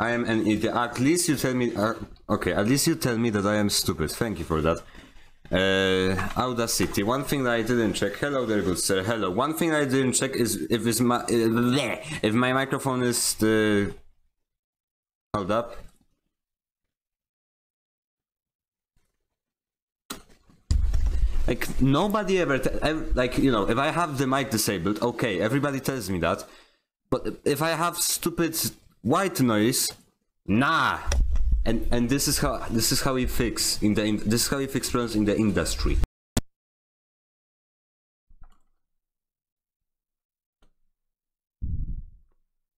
I am an idiot. At least you tell me. Okay, at least you tell me that I am stupid. Thank you for that. Audacity. One thing that I didn't check. Hello there, good sir. Hello. One thing I didn't check is if my microphone is held up. Like nobody ever, like, you know, if I have the mic disabled, okay, everybody tells me that. But if I have stupid white noise, nah. And this is how we fix problems in the industry.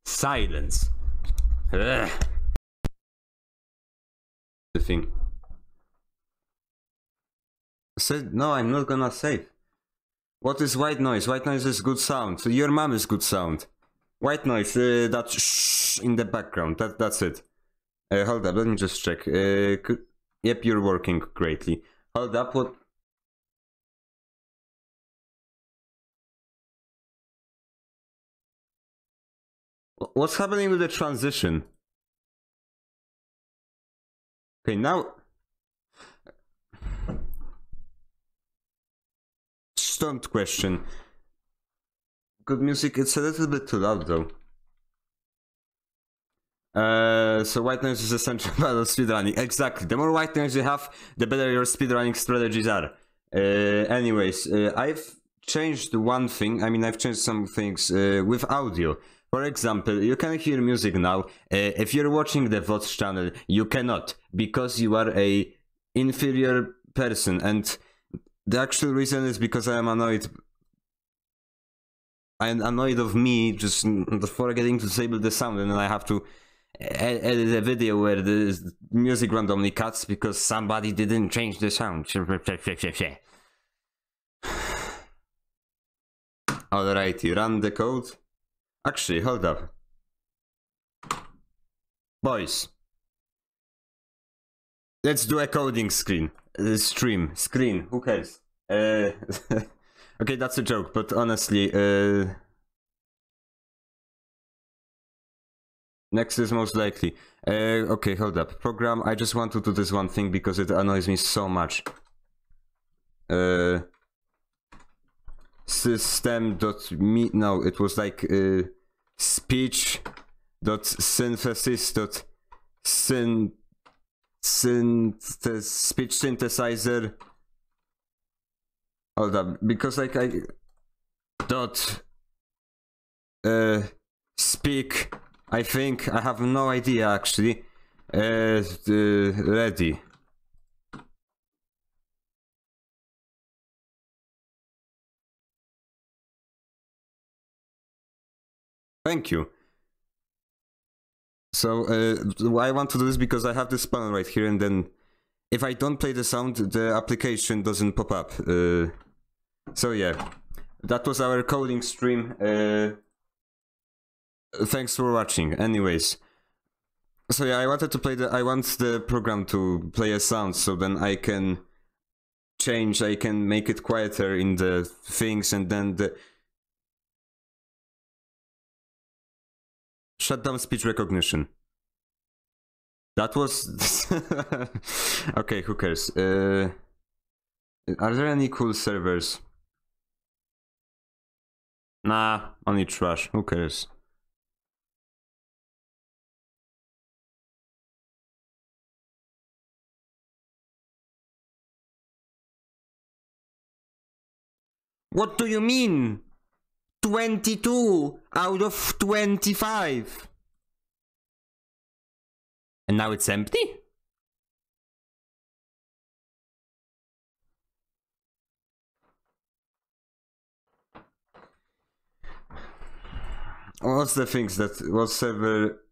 Silence. Ugh. The thing. I said no, I'm not gonna save. What is white noise? White noise is good sound. So your mom is good sound. White noise, that shh in the background. That's it. Hold up, let me just check. Yep, you're working greatly. Hold up, what? What's happening with the transition? Okay, now. Don't question. Good music, it's a little bit too loud though. So white noise is essential for speedrunning. Exactly. The more white noise you have, the better your speedrunning strategies are. Anyways, I've changed one thing. I mean, I've changed some things with audio. For example, you can hear music now. If you're watching the VODs channel, you cannot, because you are a inferior person. And the actual reason is because I am annoyed. I'm annoyed of me just forgetting to disable the sound, and then I have to edit a video where the music randomly cuts because somebody didn't change the sound. Alrighty, run the code. Actually, hold up. Boys. Let's do a coding screen. Screen, who cares? Okay, that's a joke, but honestly, next is most likely. Okay, hold up. Program, I just want to do this one thing because it annoys me so much. System.me, no, it was like speech.synthesis.synth. Speech synthesizer. Hold up, because like I dot speak. I think I have no idea actually. Ready. Thank you. So I want to do this because I have this panel right here, and then if I don't play the sound, the application doesn't pop up. So yeah, that was our coding stream. Thanks for watching. Anyways, so yeah, I wanted to play the. I want the program to play a sound, so then I can change. I can make it quieter in the things, and then the. Shut down speech recognition. That was okay, who cares? Are there any cool servers? Nah, only trash. Who cares? What do you mean? 22 out of 25. And now it's empty? What's the things that whatsoever.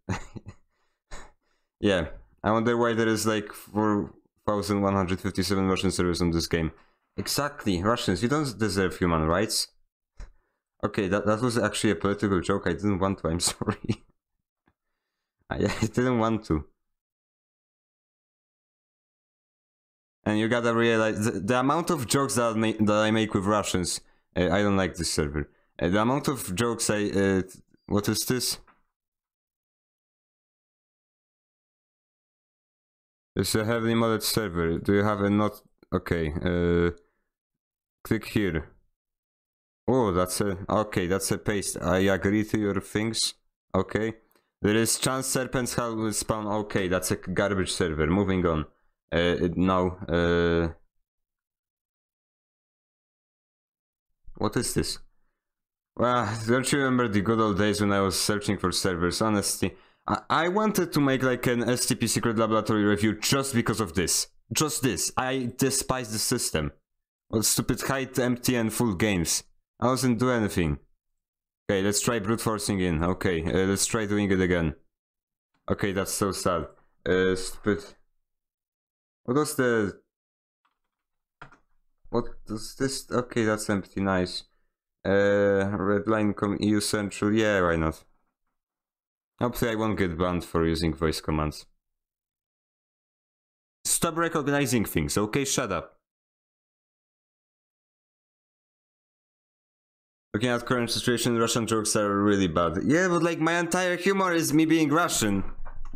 Yeah, I wonder why there is like 4,157 Russian servers on this game. Exactly, Russians, you don't deserve human rights. Okay, that was actually a political joke. I didn't want to, I'm sorry. I didn't want to. And you gotta realize the amount of jokes that I make with Russians. I don't like this server. The amount of jokes I... what is this? Does it have the modded server? Do you have a not? Okay. Click here. Oh, that's a... Okay, that's a paste. I agree to your things. Okay. There is chance serpents have will spawn. Okay, that's a garbage server. Moving on. Now... What is this? Well, don't you remember the good old days when I was searching for servers? Honestly, I wanted to make like an SCP Secret Laboratory review just because of this. Just this. I despise the system. What stupid hide, empty and full games. I wasn't doing anything. Okay, let's try brute forcing in. Okay, let's try doing it again. Okay, that's so sad. Stupid. What was the... What does this? Okay, that's empty. Nice. Redline com EU Central. Yeah, why not? Hopefully, I won't get banned for using voice commands. Stop recognizing things. Okay, shut up. Looking at current situation, Russian jokes are really bad. Yeah, but like my entire humor is me being Russian,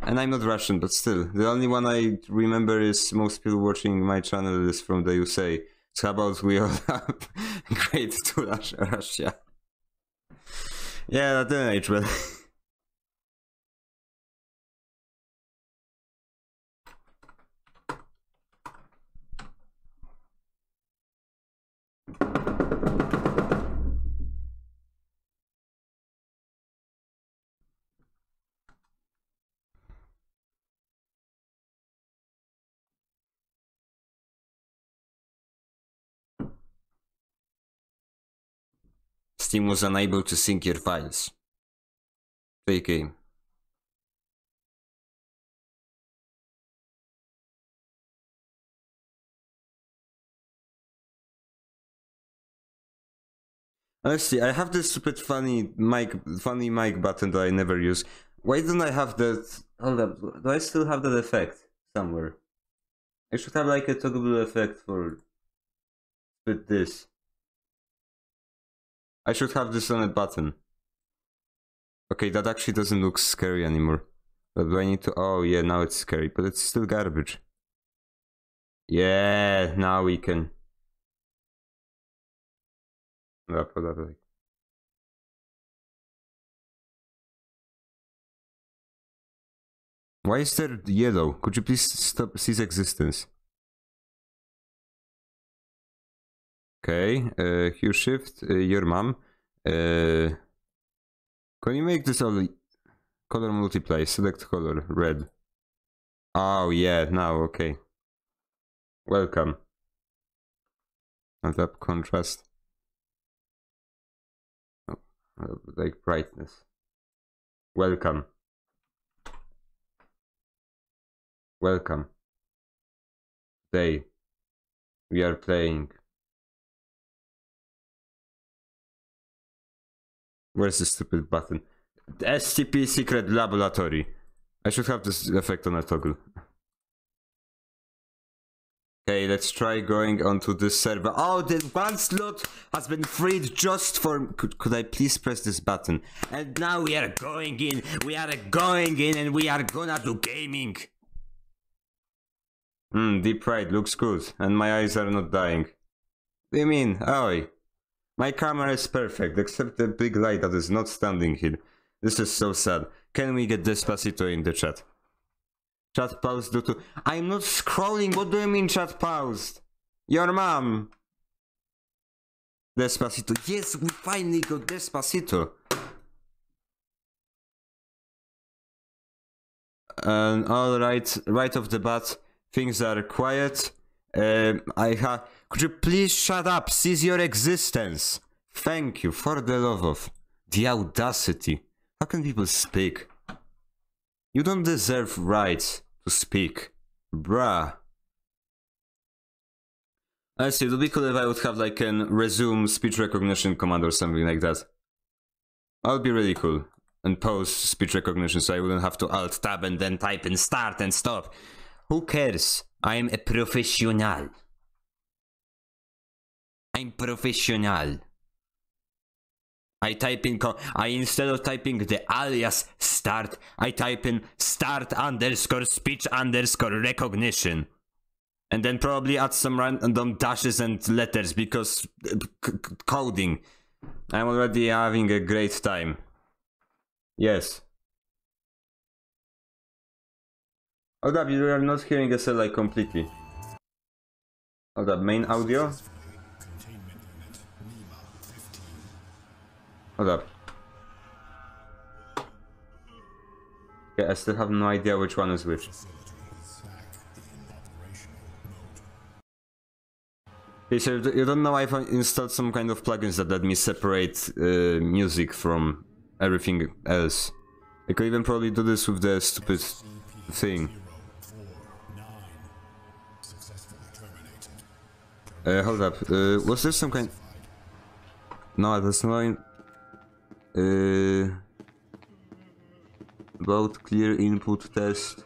and I'm not Russian, but still, the only one I remember is most people watching my channel is from the USA. So how about we all have great to Russia? Yeah, that didn't age well. Steam was unable to sync your files. Play game. Honestly, I have this stupid funny mic button that I never use. Why don't I have that? Hold up, do I still have that effect somewhere? I should have like a toggleable effect for with this. I should have this on a button. Okay, that actually doesn't look scary anymore. But do I need to... Oh yeah, now it's scary, but it's still garbage. Yeah, now we can... Why is there yellow? Could you please stop cease existence? Okay, Hue Shift, your mom. Can you make this all color multiply? Select color, red. Oh yeah, now okay. Welcome. And up contrast. Oh, like brightness. Welcome. Welcome. Today we are playing. Where's the stupid button? The SCP Secret Laboratory. I should have this effect on a toggle. Okay, let's try going onto this server. Oh, the one slot has been freed just for... Could I please press this button? And now we are going in. We are going in and we are gonna do gaming. Deep fried looks good. And my eyes are not dying. What do you mean? Oi. My camera is perfect, except the big light that is not standing here. This is so sad. Can we get Despacito in the chat? Chat paused due to... I'm not scrolling, what do you mean chat paused? Your mom! Despacito. Yes, we finally got Despacito! Alright, right off the bat, things are quiet. Could you please shut up? Cease your existence. Thank you, for the love of the audacity. How can people speak? You don't deserve rights to speak, bruh. Honestly, it would be cool if I would have like an resume speech recognition command or something like that. That would be really cool. And pause speech recognition so I wouldn't have to alt tab and then type in start and stop. Who cares? I'm a professional. I'm professional. I type in, instead of typing the alias start, I type in start underscore speech underscore recognition. And then probably add some random dashes and letters, because coding. I'm already having a great time. Yes. Hold up, you are not hearing a SLI completely. Hold up, main audio. Hold up. Okay, I still have no idea which one is which. Okay, so you don't know, I've installed some kind of plugins that let me separate music from everything else. I could even probably do this with the stupid thing. Hold up, was there some kind... No, that's not... about clear input test.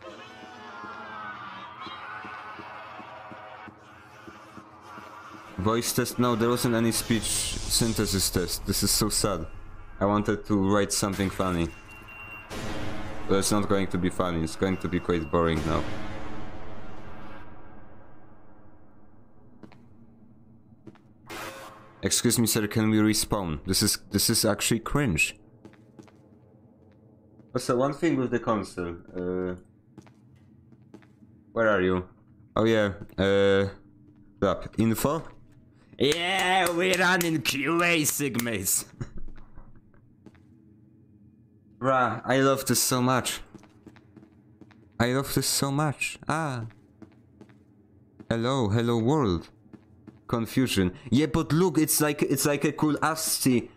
Voice test? No, there wasn't any speech synthesis test. This is so sad. I wanted to write something funny. But it's not going to be funny, it's going to be quite boring now. Excuse me, sir, can we respawn? This is actually cringe. Also, one thing with the console. Where are you? Oh yeah, up. Info? Yeah, we run in QBasic, mates. Bruh, I love this so much. I love this so much. Ah. Hello, hello world. Confusion. Yeah, but look, it's like a cool ASCII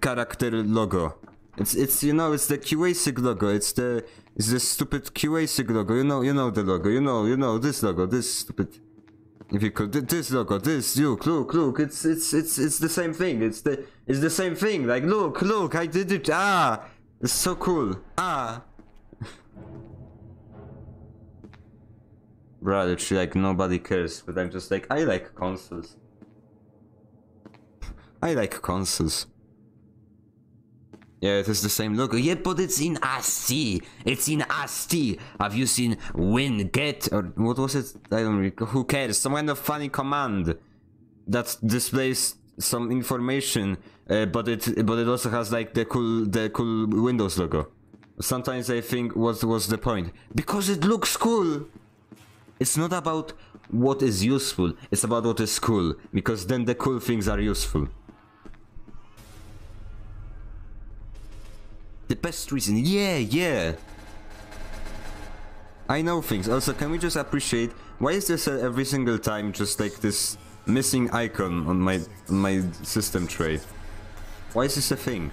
character logo. It's you know, it's the QBasic logo. It's the stupid QBasic logo. You know the logo. You know this logo. This stupid. If you could this logo. This look. It's the same thing. It's the same thing. Like look. I did it. Ah, it's so cool. Ah. Brother, she like nobody cares, but I'm just like, I like consoles. I like consoles. Yeah, it is the same logo. Yeah, but it's in ASCII. It's in ASCII. Have you seen win, get, or what was it? I don't recall. Who cares? Some kind of funny command that displays some information, but it also has like the cool Windows logo. Sometimes I think, what was the point? Because it looks cool. It's not about what is useful, it's about what is cool, because then the cool things are useful. The best reason, yeah! I know things. Also, can we just appreciate, why is this every single time just like this missing icon on my system tray? Why is this a thing?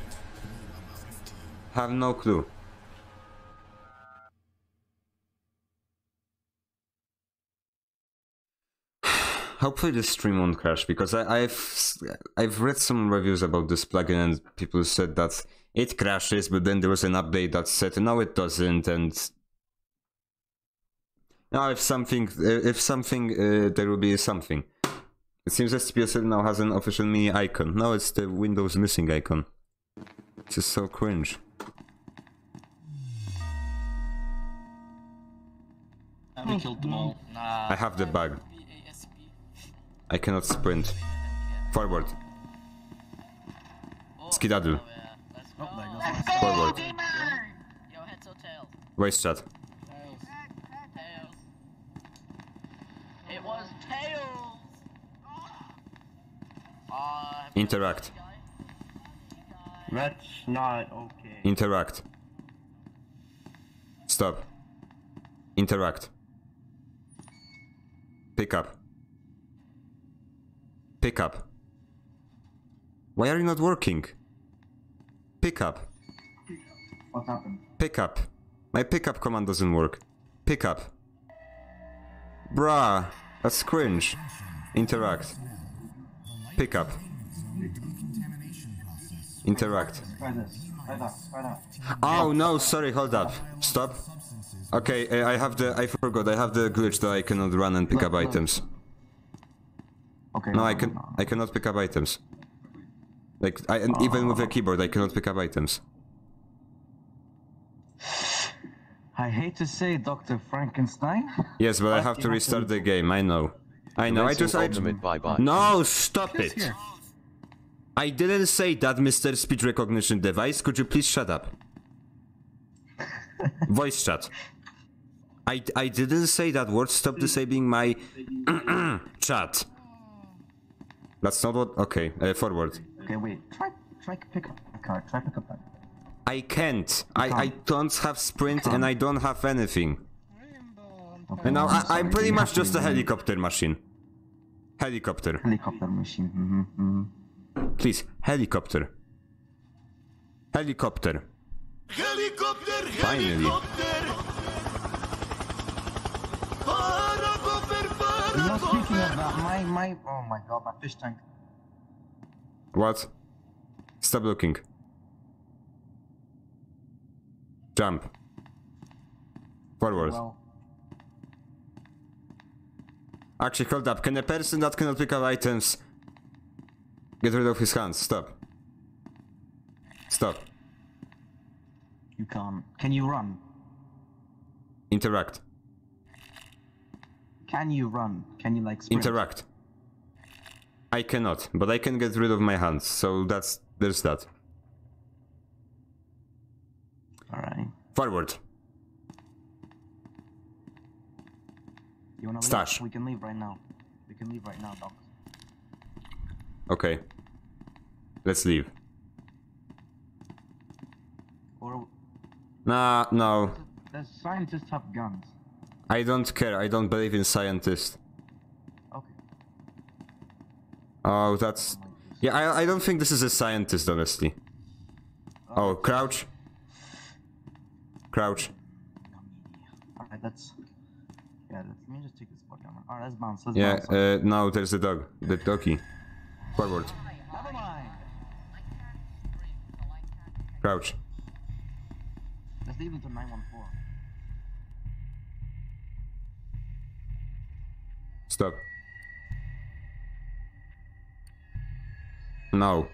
Have no clue. Hopefully this stream won't crash, because I've read some reviews about this plugin and people said that it crashes, but then there was an update that said no, it doesn't. And now if something, there will be something. It seems SCP-096 now has an official mini icon. Now it's the Windows missing icon. This is so cringe. We killed them all. Nah. I have the bug. I cannot sprint. Forward. Skedaddle. Forward. Voice chat. It was tails. Interact. That's not okay. Interact. Stop. Interact. Pick up. Pick up. Why are you not working? Pick up. What happened? Pick up. My pickup command doesn't work. Pick up. Bruh, that's cringe. Interact. Pick up. Interact. Oh no, sorry, hold up. Stop. Okay, I forgot, I have the glitch that I cannot run and pick up items. Okay, no, I cannot pick up items. Like, even with a keyboard, I cannot pick up items. I hate to say, Dr. Frankenstein. Yes, but I have to restart the game. I know. I know. No, stop it! Here. I didn't say that, Mr. Speech Recognition Device. Could you please shut up? Voice chat. I didn't say that word. Stop disabling my chat. That's not what. Okay, forward. Okay, wait. Try pick up the card. Try pick up that. I can't. I don't have sprint and I don't have anything. Okay, and now I'm pretty much just a helicopter machine. Helicopter. Helicopter machine. Mm-hmm, mm-hmm. Please, helicopter. Helicopter. Helicopter. Finally. You know, speaking of that, oh my god, my fish tank. What? Stop looking. Jump. Forward. Wow. Actually, hold up. Can a person that cannot pick up items get rid of his hands? Stop. Stop. You can't. Can you run? Interact. Can you run? Can you like sprint? Interact. I cannot, but I can get rid of my hands, so there's that. Alright. Forward. You wanna stash. Leave? We can leave right now. We can leave right now, Doc. Okay. Let's leave. Or... Nah, no. The scientists have guns. I don't care. I don't believe in scientists. Okay. Oh, that's... Yeah, I don't think this is a scientist, honestly. Oh, crouch. Crouch. Alright, that's... Yeah, let me just take this spot camera. Alright, let's bounce, let's bounce. Yeah, now there's the dog. The doggy. Forward. Never mind. Crouch. Let's leave it to 914. Stop. No.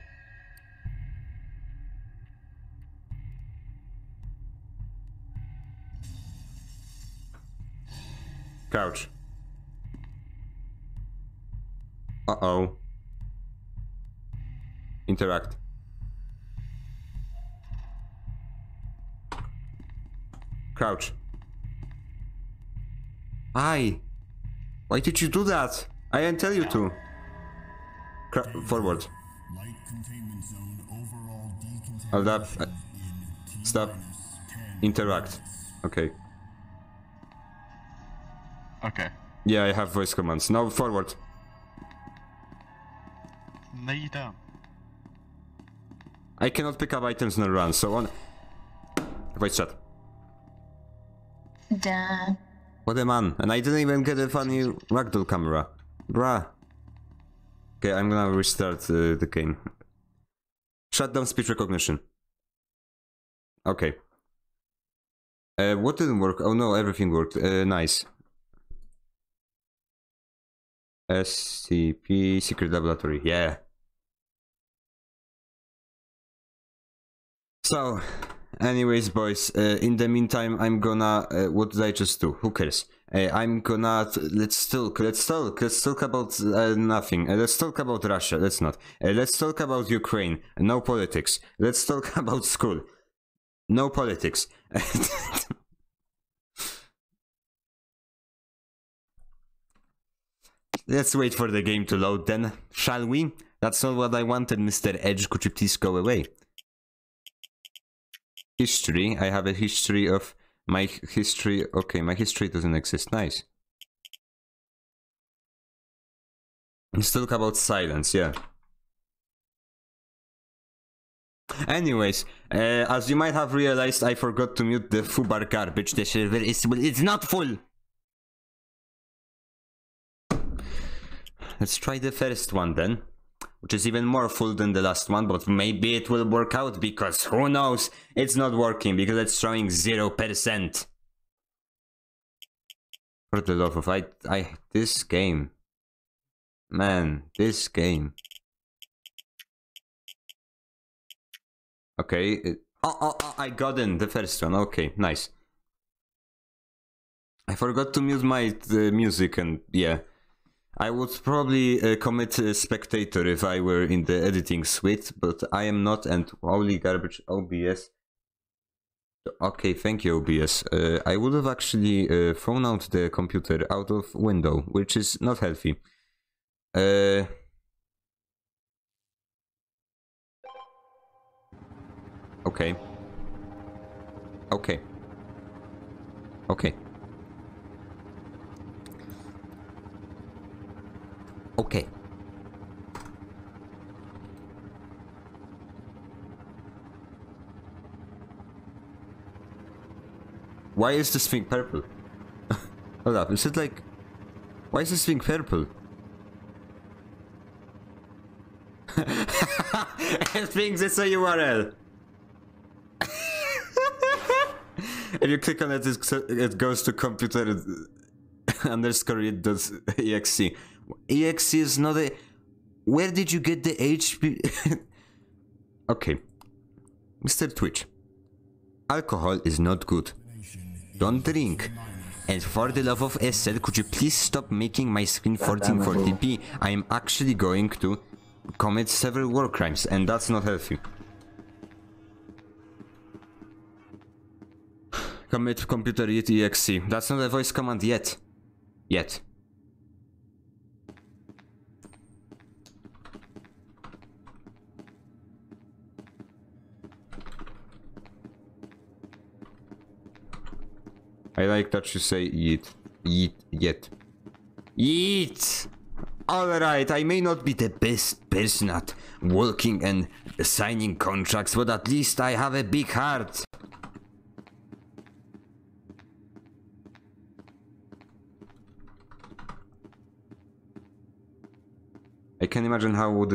Couch. Uh-oh. Interact. Crouch. Aye. Why did you do that? I didn't tell you to. Forward. Light containment zone overall decontamination. Hold up. Stop. Interact. Okay. Okay. Yeah, I have voice commands. Now forward. Lay down. I cannot pick up items and run, so on. Voice chat. Duh. What a man. And I didn't even get a funny ragdoll camera. Bruh. Okay, I'm gonna restart the game. Shut down speech recognition. Okay. What didn't work? Oh no, everything worked. Nice. SCP Secret Laboratory, yeah. So, anyways, boys, in the meantime, I'm gonna... what did I just do? Who cares? I'm gonna... Let's talk about nothing. Let's talk about Russia. Let's not. Let's talk about Ukraine. No politics. Let's talk about school. No politics. Let's wait for the game to load then, shall we? That's not what I wanted, Mr. Edge. Could you please go away? History. I have a history of... My history... Okay, my history doesn't exist. Nice. Let's talk about silence, yeah. Anyways, as you might have realized, I forgot to mute the FUBAR garbage. The server is... It's not full! Let's try the first one then, which is even more full than the last one, but maybe it will work out, because who knows? It's not working, because it's showing 0%. For the love of this game. Man, this game. Okay. I got in the first one. Okay, nice. I forgot to mute my music, and yeah, I would probably commit a spectator if I were in the editing suite, but I am not, and holy garbage, OBS. Okay, thank you, OBS. I would have actually thrown out the computer out of window, which is not healthy. Okay. Okay. Okay. Okay. Why is this thing purple? Hold up, is it like... Why is this thing purple? It thinks it's a URL! If you click on it, it goes to computer underscore it does exe. Exe is not a... Where did you get the HP? Okay. Mr. Twitch. Alcohol is not good. Don't drink. And for the love of SL, could you please stop making my screen 1440p? I am actually going to commit several war crimes, and that's not healthy. Commit computer exe. That's not a voice command yet. Yet. I like that you say yeet. Yeet. Yet. Yeet! Alright, I may not be the best person at working and signing contracts, but at least I have a big heart. I can imagine how would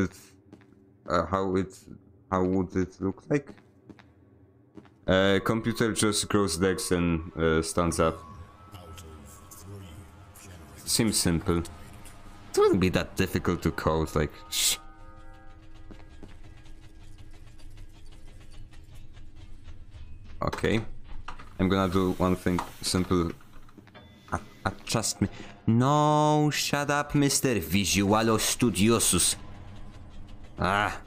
it look like? Computer just grows decks and stands up. Seems simple. It wouldn't be that difficult to code, like, shh. Okay. I'm gonna do one thing simple. Trust me. No, shut up, Mr. Visualo Studiosus. Ah.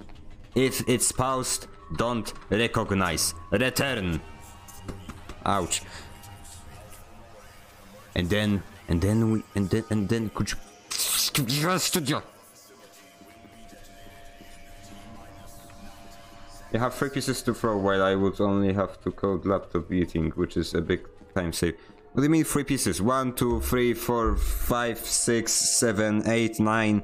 If it's paused, don't recognize. Return. Ouch. And then could you Visual Studio? You have 3 pieces to throw while I would only have to code laptop eating, which is a big time save. What do you mean 3 pieces? 1, 2, 3, 4, 5, 6, 7, 8, 9.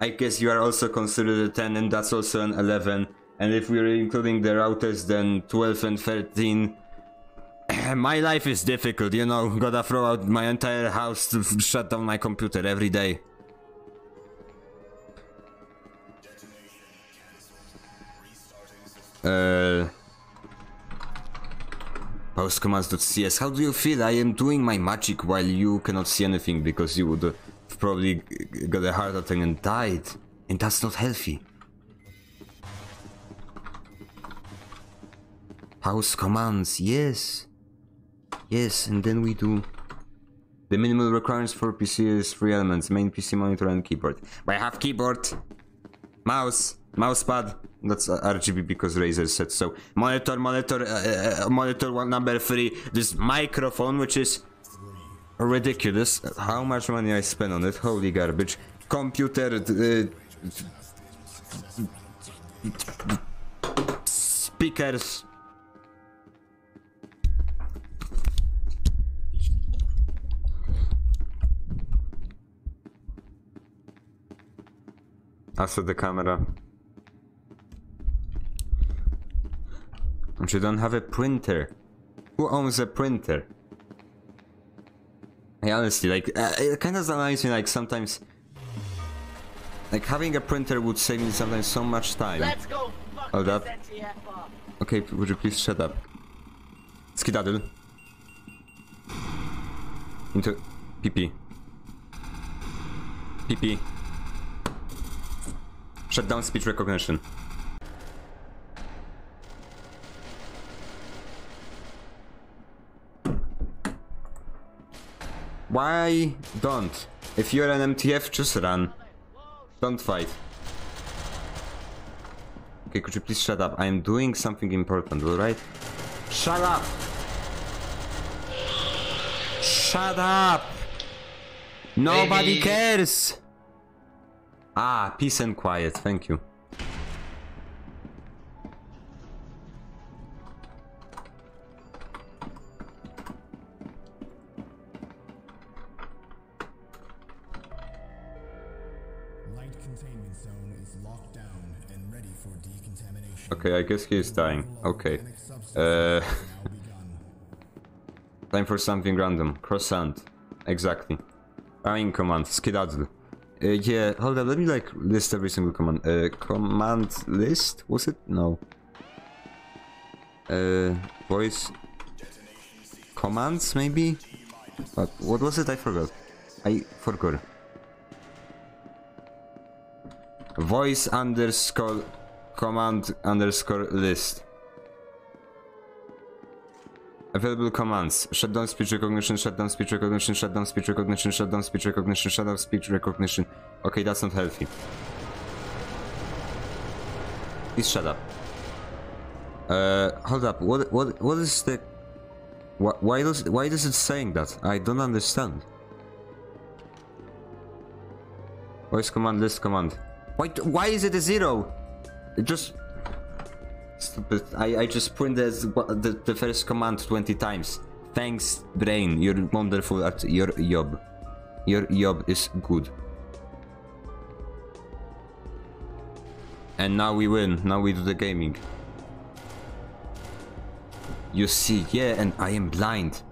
I guess you are also considered a 10, and that's also an 11. And if we're including the routers, then 12 and 13. My life is difficult, you know. Gotta throw out my entire house to shut down my computer every day. Postcommands.cs. How do you feel? I am doing my magic while you cannot see anything because you would have probably got a heart attack and died. And that's not healthy. House commands, yes. Yes, and then we do... The minimal requirements for PC is 3 elements. Main PC, monitor and keyboard. But I have keyboard, mouse, mousepad. That's RGB because Razer said so. Monitor one, number 3. This microphone, which is ridiculous. How much money I spend on it? Holy garbage. Computer. Speakers. After the camera. And you don't have a printer. Who owns a printer? I honestly, like, it kind of annoys me, like, sometimes... Like, having a printer would save me sometimes so much time. Let's go, fuck this MTF up. Okay, would you please shut up? Skedaddle. Into... PP. PP. Shut down speech recognition. Why don't? If you're an MTF, just run. Don't fight. Okay, could you please shut up? I am doing something important, alright? Shut up! Shut up! Nobody cares! Ah, peace and quiet, thank you. Okay, I guess he is dying. Okay. Time for something random. Croissant. Exactly. I'm in command. Skedaddle. Yeah, hold on. Let me like list every single command. Command list? Was it? No. Voice. Commands, maybe? But what was it? I forgot. I forgot. Voice underscore. Command underscore list. Available commands. Shutdown speech recognition, shutdown speech recognition, shutdown speech recognition, shutdown speech recognition, shutdown speech recognition. Okay, that's not healthy. Please shut up. Hold up. What is the... Why does it saying that? I don't understand. Voice command list command. Why is it a zero? Just stupid. I just printed the first command 20 times. Thanks, brain. You're wonderful at your job. Your job is good. And now we win. Now we do the gaming. You see, yeah, and I am blind.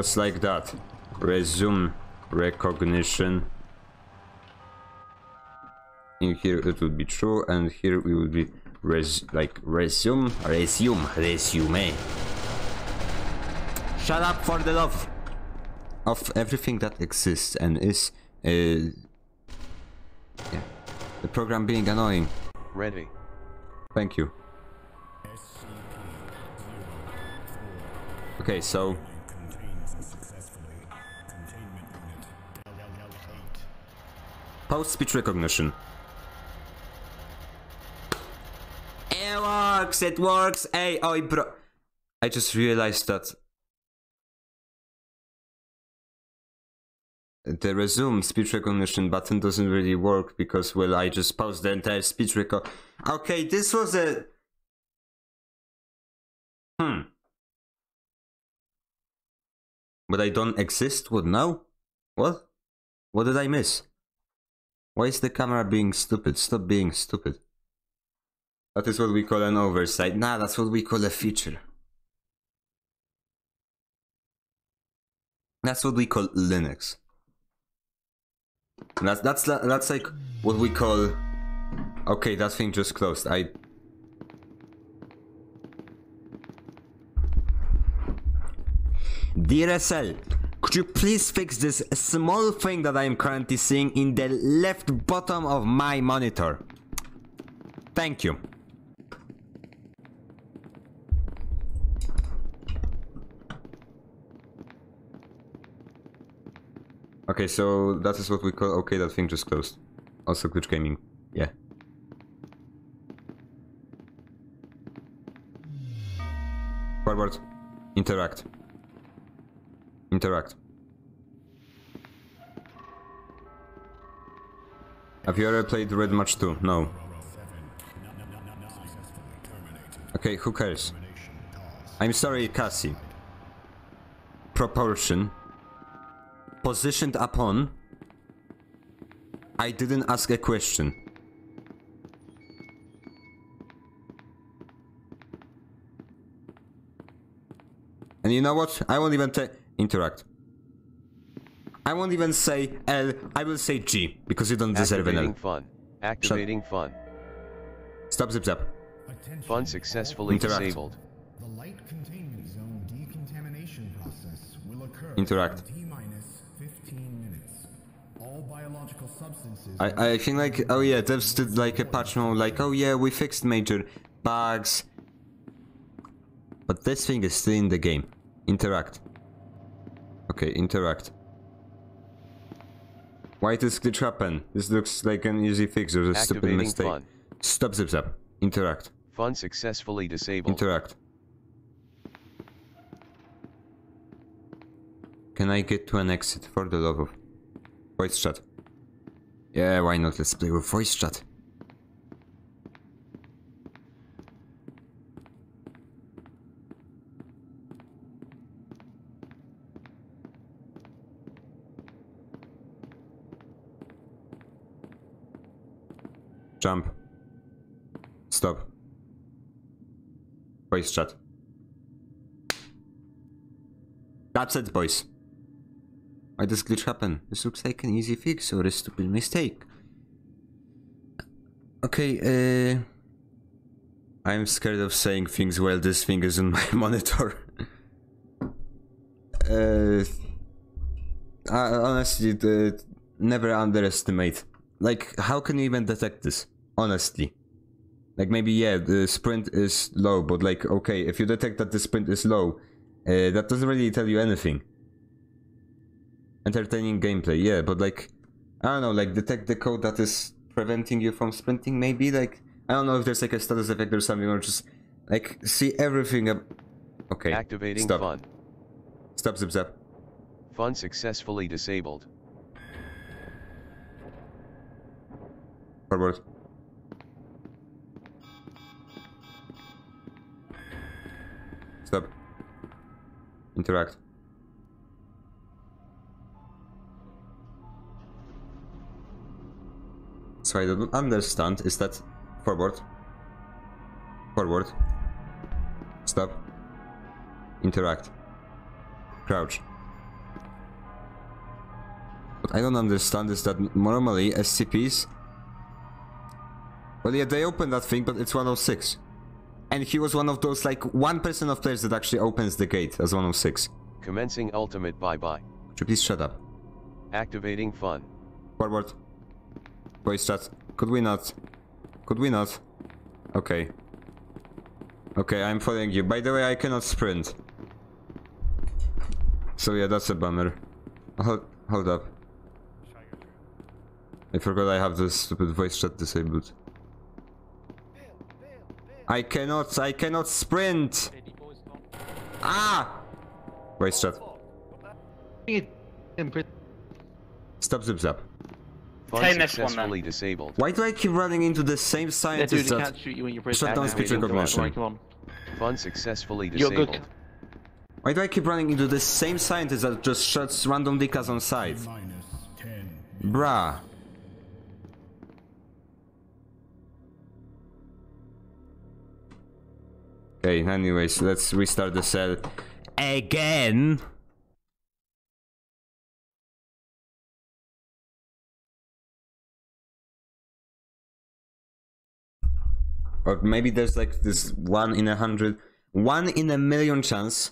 Just like that. Resume recognition. In here it would be true, and here we would be resume. Shut up for the love of everything that exists and is yeah. The program being annoying. Ready. Thank you. Okay, so. Post speech recognition. It works! It works! Hey, oi, bro! I just realized that the resume speech recognition button doesn't really work because, well, I just paused the entire speech record. Okay, this was a... But I don't exist? What now? What? What did I miss? Why is the camera being stupid? Stop being stupid. That is what we call an oversight. Nah, that's what we call a feature. That's what we call Linux. That's like what we call... Okay, that thing just closed. Dear SL, could you please fix this small thing that I am currently seeing in the left bottom of my monitor? Thank you. Okay, so that is what we call... Okay, that thing just closed. Also Glitch Gaming. Yeah. Forward. Interact. Interact. Have you ever played Red Match 2? No. Okay, who cares? I'm sorry, Cassie. Proportion. Positioned upon. I didn't ask a question. And you know what? I won't even take... Interact. I won't even say L, I will say G, because you don't deserve an L. Activating fun. Activating fun. Stop, zip, zap. Fun successfully disabled. The light containment zone interact. I think like, oh yeah, devs did like a patch note like, oh yeah, we fixed major bugs. But this thing is still in the game. Interact. Okay, interact. Why does glitch happen? This looks like an easy fix or a stupid mistake. Fun. Stop zip zap. Interact. Fun successfully disabled. Interact. Can I get to an exit for the love of voice chat? Yeah, why not? Let's play with voice chat. Jump. Stop. Voice chat. That's it, boys. Why does glitch happen? This looks like an easy fix or a stupid mistake. Okay, I'm scared of saying things while this thing is on my monitor. Honestly, never underestimate. Like, how can you even detect this? Honestly. Like, maybe, yeah, the sprint is low, but like, okay, if you detect that the sprint is low, that doesn't really tell you anything. Entertaining gameplay, yeah, but like, I don't know, like, detect the code that is preventing you from sprinting, maybe, like, I don't know if there's like a status effect or something, or just, like, see everything up. Okay, activating stop. Fun. Stop, zip, zap. Fun successfully disabled. Forward. Stop. Interact. So I don't understand. Is that forward? Forward. Stop. Interact. Crouch. What I don't understand is that normally SCPs. Well, yeah, they opened that thing, but it's 106. And he was one of those, like, 1% of players that actually opens the gate as 106. Commencing ultimate bye-bye. Could you please shut up? Activating fun. Forward. Voice chat. Could we not? Could we not? Okay. Okay, I'm following you. By the way, I cannot sprint. So yeah, that's a bummer. Hold up. I forgot I have this stupid voice chat disabled. I cannot sprint! Ah! Voice chat. Stop zip zap. Successfully disabled. Why do I keep running into the same scientist that shut down speech recognition? Fun successfully disabled. Why do I keep running into the same scientist that just shuts random decals on site? Bruh. Okay, anyways, let's restart the cell again. Or maybe there's like this 1 in a million chance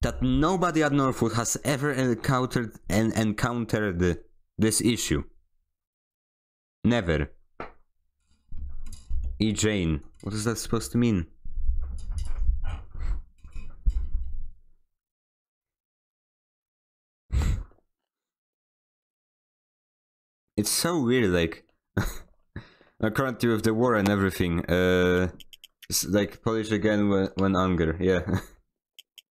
that nobody at Northwood has ever encountered this issue. Never. E. Jane, what is that supposed to mean? It's so weird, like, currently with the war and everything, it's like Polish again when anger, yeah.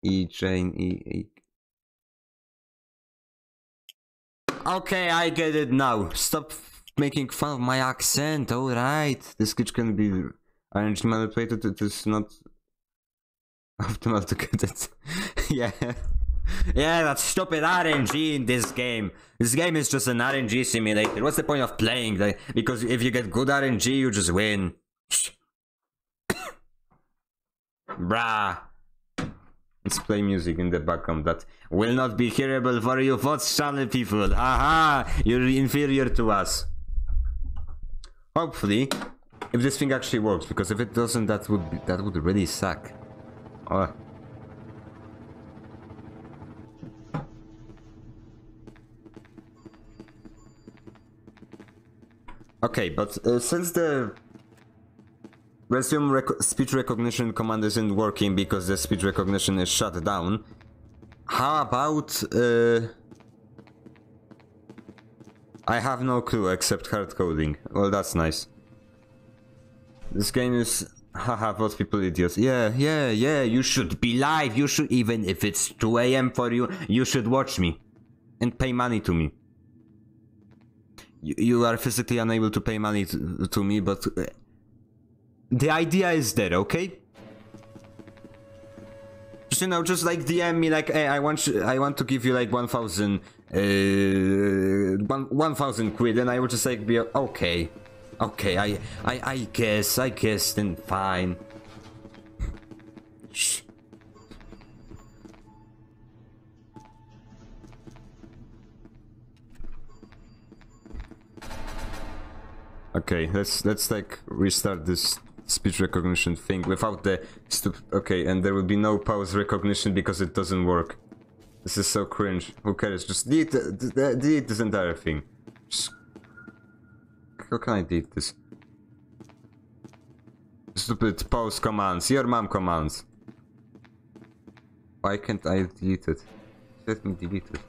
E chain, E. Okay, I get it now. Stop making fun of my accent, alright. This glitch can be arranged and manipulated, it is not optimal to get it. Yeah. Yeah, that stupid RNG in this game. This game is just an RNG simulator. What's the point of playing? Like, because if you get good RNG, you just win. Bruh. Let's play music in the background that will not be hearable for you VODs channel people. Aha! You're inferior to us. Hopefully, if this thing actually works, because if it doesn't, that would really suck. Oh. Okay, but since the resume speech recognition command isn't working because the speech recognition is shut down, how about... I have no clue except hard coding. Well, that's nice. This game is... haha, those people idiots. Yeah, you should be live. You should, even if it's 2 a.m. for you, you should watch me. And pay money to me. You are physically unable to pay money to me, but... the idea is there, okay? Just, you know, just like DM me like, hey, I want to give you like 1,000 quid, and I would just like be okay. Okay, I guess, then fine. Shh. Okay, let's like restart this speech recognition thing without the okay, and there will be no pause recognition because it doesn't work. This is so cringe. Who cares? Just delete this entire thing. Just how can I delete this? Stupid pause commands, your mom commands. Why can't I delete it? Let me delete it.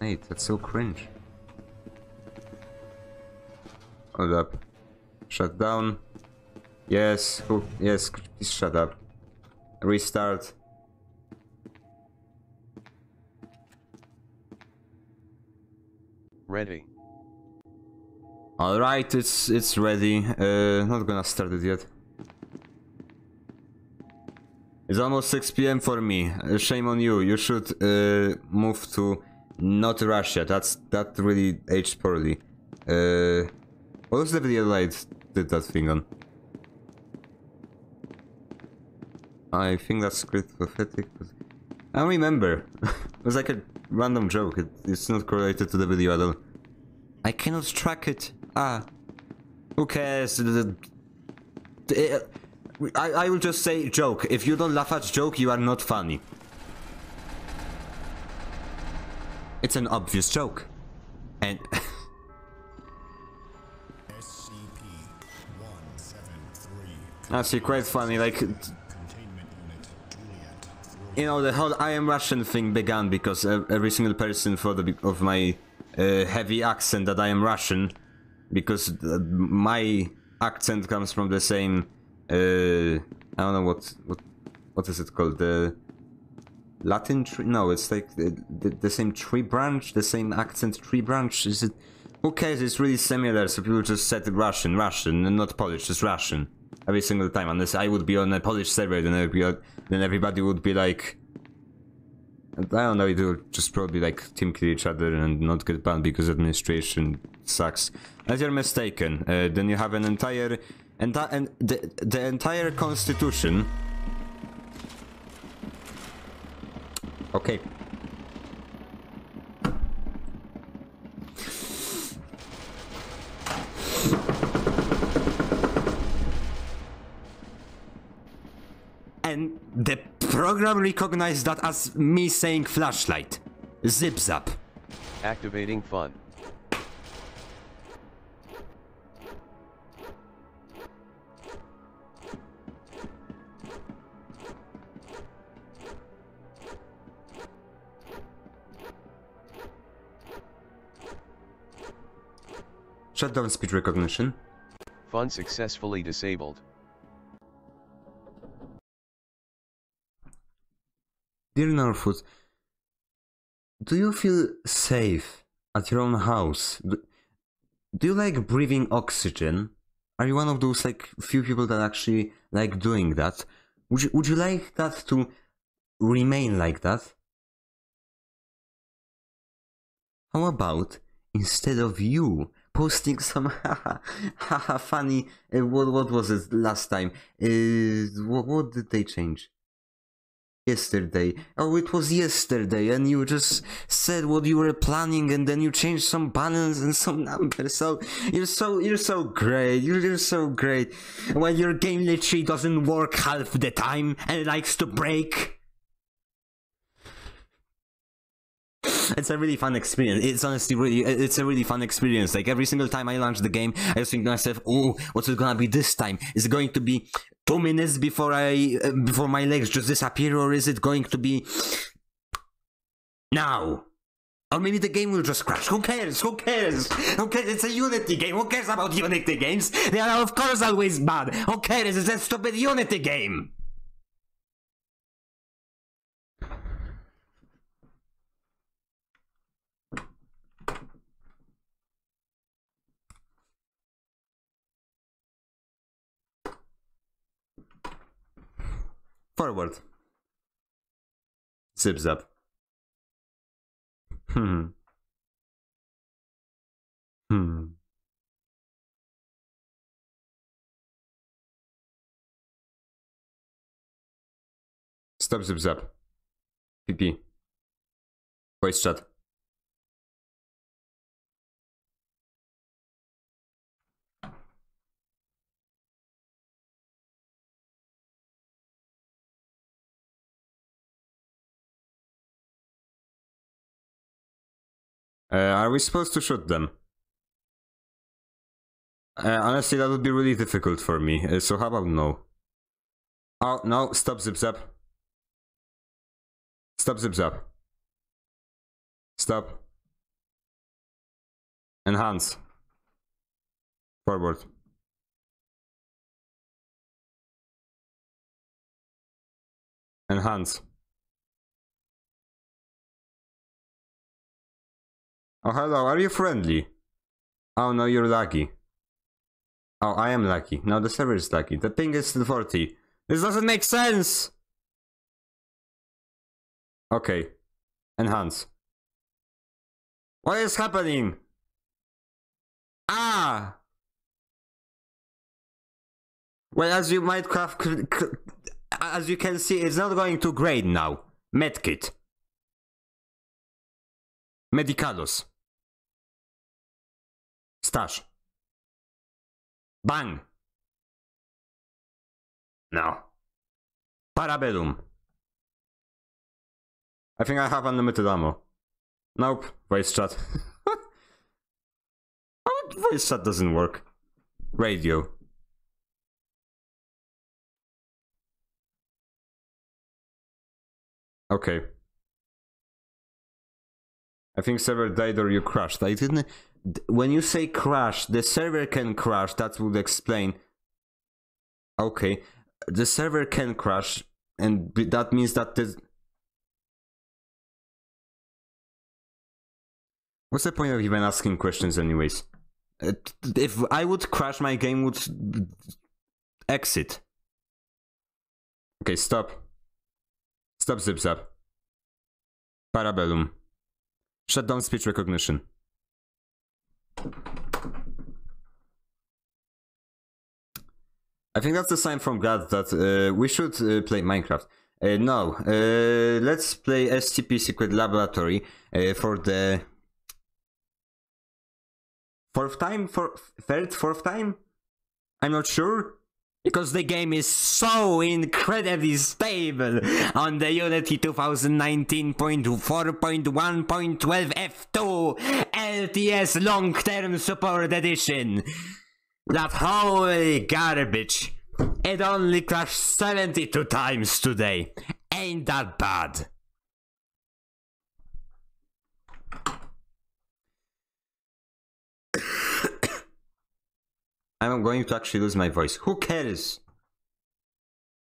Mate, that's so cringe. Hold up. Shut down. Yes, oh, yes, please shut up. Restart. Ready. Alright, it's ready. Not gonna start it yet. It's almost 6 p.m. for me. Shame on you. You should move to not Russia. That really aged poorly. What was the video I did that thing on? I think that's quite pathetic, but I don't remember. It was like a random joke. It's not correlated to the video at all. I cannot track it. Ah, who cares? I will just say joke. If you don't laugh at joke, you are not funny. It's an obvious joke. And actually quite funny, like, you know, the whole I am Russian thing began because every single person thought of my heavy accent that I am Russian, because my accent comes from the same, I don't know what is it called, the Latin tree, no, it's like the same tree branch, the same accent tree branch, is it, who cares, it's really similar, so people just said Russian, and not Polish, just Russian. Every single time, unless I would be on a Polish server, then everybody would be like, I don't know, it would just probably like team kill each other and not get banned because administration sucks. As you're mistaken, then you have an entire, the entire constitution. Okay. And the program recognized that as me saying flashlight. Zip zap. Activating fun. Shut down speech recognition. Fun successfully disabled. Dear Norfoot, do you feel safe at your own house? Do you like breathing oxygen? Are you one of those like few people that actually like doing that? Would you like that to remain like that? How about instead of you posting some haha funny what was it last time? What did they change? Yesterday. Oh, it was yesterday, and you just said what you were planning, and then you changed some balance and some numbers. So you're so great. You're so great. When your game literally doesn't work half the time and likes to break. It's a really fun experience. It's honestly really, it's a really fun experience. Like every single time I launch the game, I just think to myself, oh, what's it gonna be this time? Is it going to be 2 minutes before before my legs just disappear, or is it going to be now? Or maybe the game will just crash. Who cares? Who cares? Who cares? It's a Unity game. Who cares about Unity games? They are of course always bad. Who cares? It's a stupid Unity game. Forward. Zips up. Stop, zip, zap. PP. Voice chat. Are we supposed to shoot them? Honestly, that would be really difficult for me, so how about no? Oh, no, stop zip-zap. Stop zip-zap. Stop. Enhance. Forward. Enhance. Oh, hello, are you friendly? Oh, no, you're lucky. Oh, I am lucky. No, the server is lucky. The ping is 40. This doesn't make sense! Okay. Enhance. What is happening? Ah! Well, as you might have... As you can see, it's not going to grade now. Medkit. Medicados. Stash. Bang. No. Parabellum. I think I have unlimited ammo. Nope. Voice chat. Voice chat doesn't work. Radio. Okay. I think server died or you crashed. I didn't... When you say crash, the server can crash. That would explain... Okay. The server can crash. And that means that this... What's the point of even asking questions anyways? If I would crash, my game would... exit. Okay, stop. Stop zip-zap. Parabellum. Shut down speech recognition. I think that's a sign from God that we should play Minecraft. No, let's play SCP Secret Laboratory for the... Third, fourth time? I'm not sure. Because the game is so incredibly stable on the Unity 2019.4.1.12 F2 LTS long-term support edition. That holy garbage. It only crashed 72 times today. Ain't that bad. I'm going to actually lose my voice. Who cares?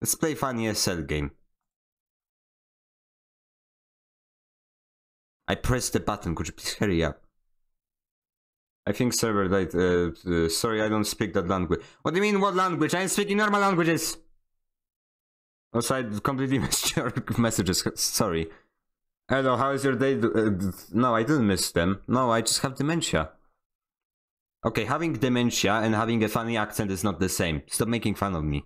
Let's play fun ESL game. I pressed the button. Could you please hurry up? I think server died. Sorry, I don't speak that language. What do you mean, what language? I'm speaking normal languages. Also, I completely missed your messages. Sorry. Hello, how is your day? No, I didn't miss them. No, I just have dementia. Okay, having dementia and having a funny accent is not the same. Stop making fun of me.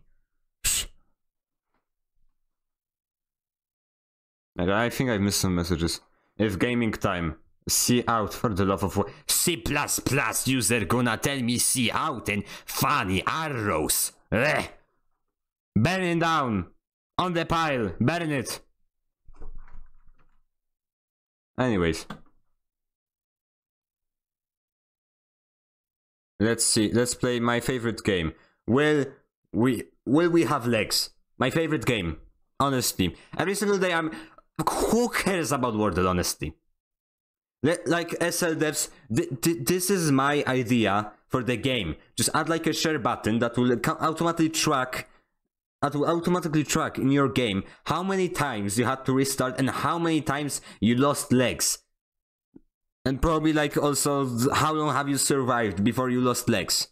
I think I missed some messages. If gaming time. See out for the love of what? C++ user gonna tell me see out and funny arrows. Blech. Burn it down. On the pile. Burn it. Anyways, let's see. Let's play my favorite game. Will we have legs? My favorite game, honestly. Every single day, who cares about Wordle, honestly? Like SL devs, this is my idea for the game. Just add like a share button that will automatically track. That will automatically track in your game how many times you had to restart and how many times you lost legs. And probably like also how long have you survived before you lost legs.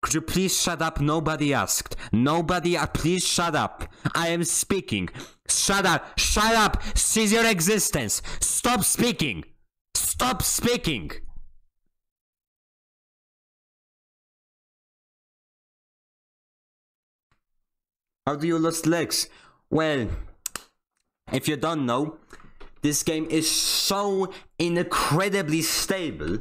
Could you please shut up? Nobody asked. Nobody, please shut up. I am speaking. Shut up. Shut up. Cease your existence. Stop speaking. Stop speaking. How do you lose legs? Well, if you don't know, this game is so incredibly stable.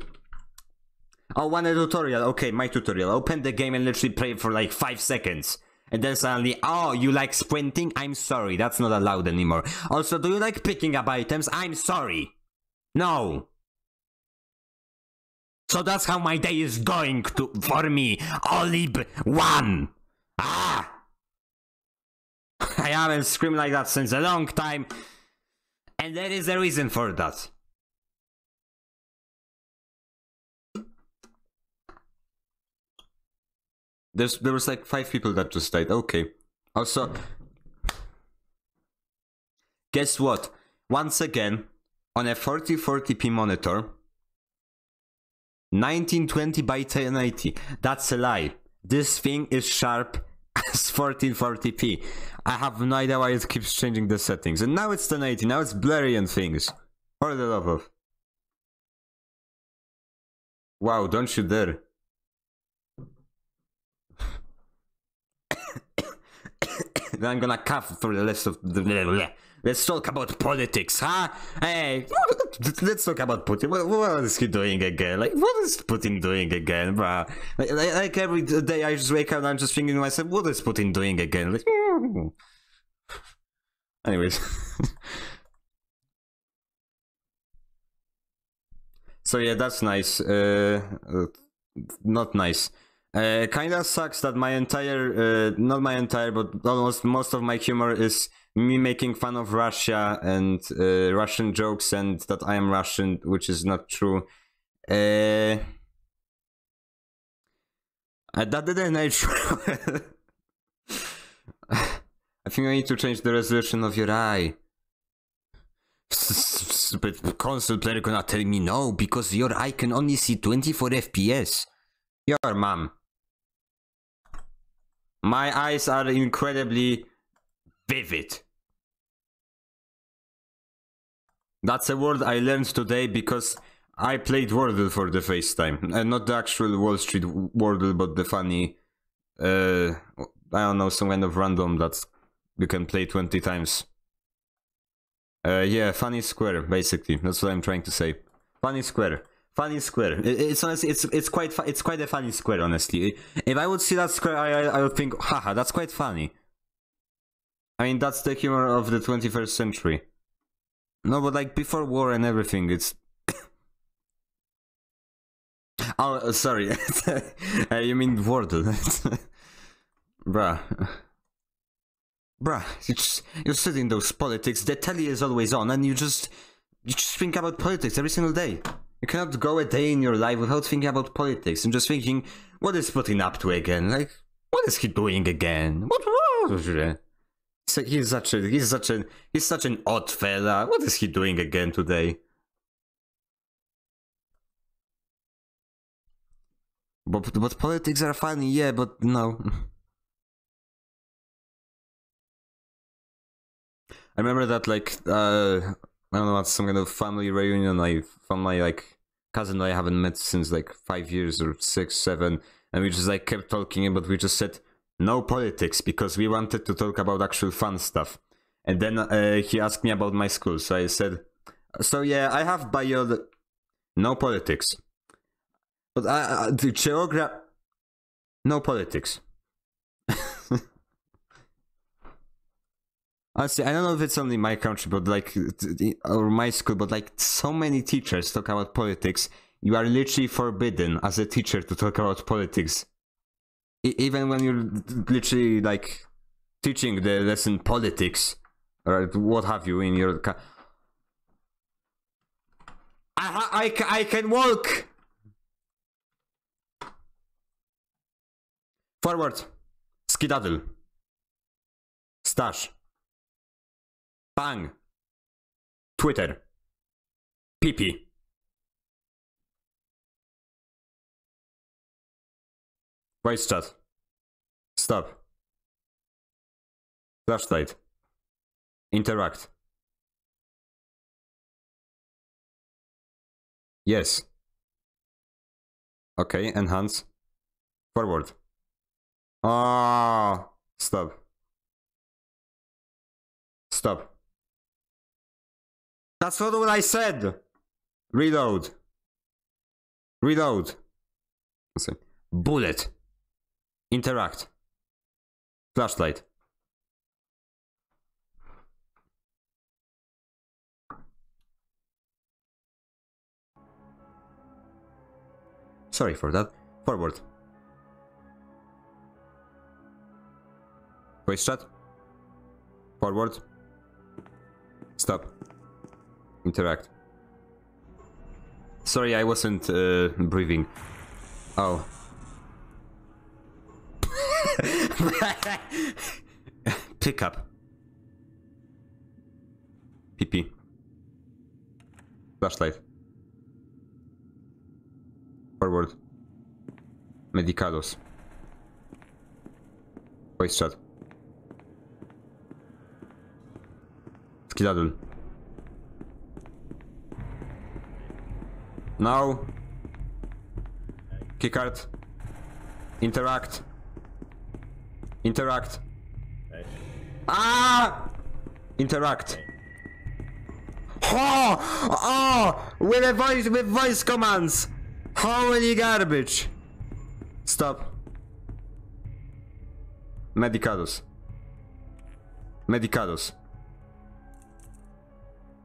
Oh, want a tutorial? Okay, my tutorial. Open the game and literally play for like 5 seconds. And then suddenly, oh, you like sprinting? I'm sorry, that's not allowed anymore. Also, do you like picking up items? I'm sorry. No. So that's how my day is going to, for me. Olib 1. Ah! I haven't screamed like that since a long time, and there is a reason for that. There was like 5 people that just died. Okay. Also, guess what? Once again, on a 4040p monitor, 1920 by 1080. That's a lie. This thing is sharp. 1440p. I have no idea why it keeps changing the settings. And now it's 1080, now it's blurry and things. For the love of. Wow, don't you dare. Then I'm gonna cough for the rest of the... Let's talk about politics, huh? Hey, let's talk about Putin. What is he doing again? Like, what is Putin doing again, bruh? Like every day I just wake up and I'm just thinking to myself, what is Putin doing again? Like, anyways. So yeah, that's nice. Not nice. Kinda sucks that my entire, not my entire, but almost most of my humor is me making fun of Russia and Russian jokes and that I am Russian, which is not true. That didn't age well. I think I need to change the resolution of your eye. But console player gonna tell me no, because your eye can only see 24 FPS. Your mom. My eyes are incredibly vivid. That's a word I learned today because I played Wordle for the FaceTime. And not the actual Wall Street Wordle, but the funny... I don't know, some kind of random that you can play 20 times. Yeah, funny square, basically. That's what I'm trying to say. Funny square. Funny square. It's honestly, it's quite a funny square, honestly. If I would see that square, I would think, haha, that's quite funny. I mean, that's the humor of the 21st century. No, but like, before war and everything, it's... Oh, sorry. You mean Wordle. Bruh. Bruh, you're sitting those politics, the telly is always on, and you just think about politics every single day. You cannot go a day in your life without thinking about politics, and just thinking, what is Putin up to again? Like, what is he doing again? What? So he's such an odd fella. What is he doing again today? But politics are funny, yeah, but no. I remember that like I don't know, at some kind of family reunion I found my like cousin I haven't met since like 5 years or 6, 7, and we just like kept talking, but we just said no politics, because we wanted to talk about actual fun stuff. And then he asked me about my school, so I said, so yeah, I have bio... No politics. But I the geography... No politics. Honestly, I don't know if it's only my country, but like, or my school, but like, so many teachers talk about politics. You are literally forbidden as a teacher to talk about politics. Even when you're literally like teaching the lesson politics or what have you in your car. I can walk! Forward! Skedaddle! Stash! Bang! Twitter! Pee-pee! Voice chat! Stop! Flashlight! Interact! Yes. Okay, enhance. Forward. Ah, stop. Stop. That's not what I said! Reload. Reload. Bullet. Interact. Flashlight. Sorry for that. Forward. Voice chat. Forward. Stop. Interact. Sorry, I wasn't breathing. Oh. Pick up. PP. Flashlight. Forward. Medicados. Voice chat. Skedaddle. Now. Keycard. Interact. Interact. Ah! Interact. Oh! Oh! With voice commands! Holy garbage! Stop. Medicados. Medicados.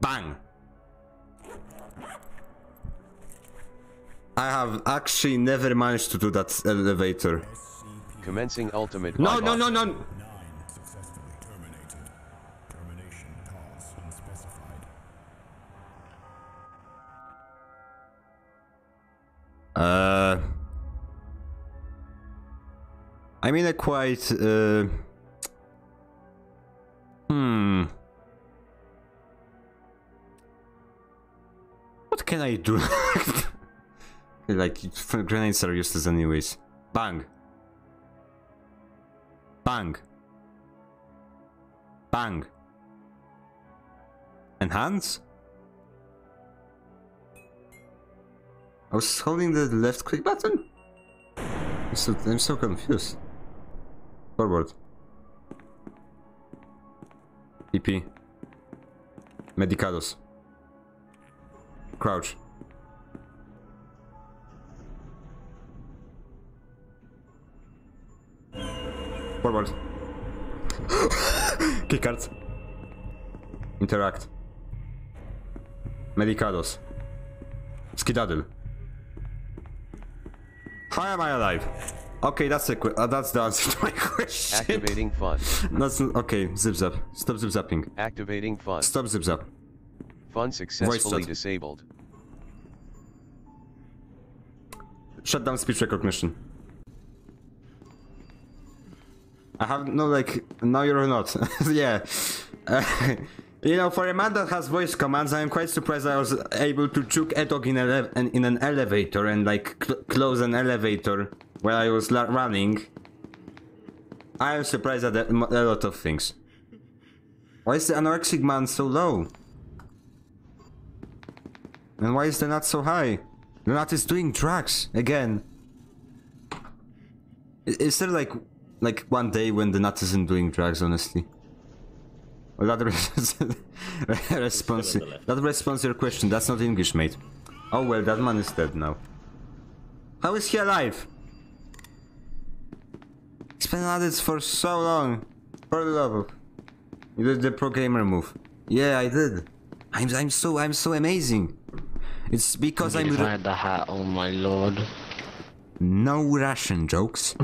Bang! I have actually never managed to do that elevator. Commencing ultimate. No, no, no, no! Nine successfully terminated. Termination cause unspecified. I mean a quite what can I do? Like, grenades are useless anyways. Bang. Bang. Bang. Enhance? I was holding the left click button? I'm so confused. Forward. EP. Medicados. Crouch. Forward. Keycards. Interact. Medicados. Skedaddle. How am I alive? Okay, that's the answer to my question. Activating fun. That's okay. Zip zap. Stop zip zapping. Activating fun. Stop zip zap. Fun successfully disabled. Shut down speech recognition. I have no like. No, you're not. Yeah. You know, for a man that has voice commands, I am quite surprised I was able to choke a dog in an elevator and like close an elevator while I was running. I am surprised at a lot of things. Why is the anorexic man so low? And why is the nut so high? The nut is doing drugs again. Is there like one day when the nut isn't doing drugs, honestly? Well, that responds your question. That's not English, mate. Oh well, that man is dead now. How is he alive? He's been at it for so long. For the love of... You did the pro gamer move. Yeah, I did. I'm so amazing. It's because I'm. Find the hat. Oh my lord. No Russian jokes.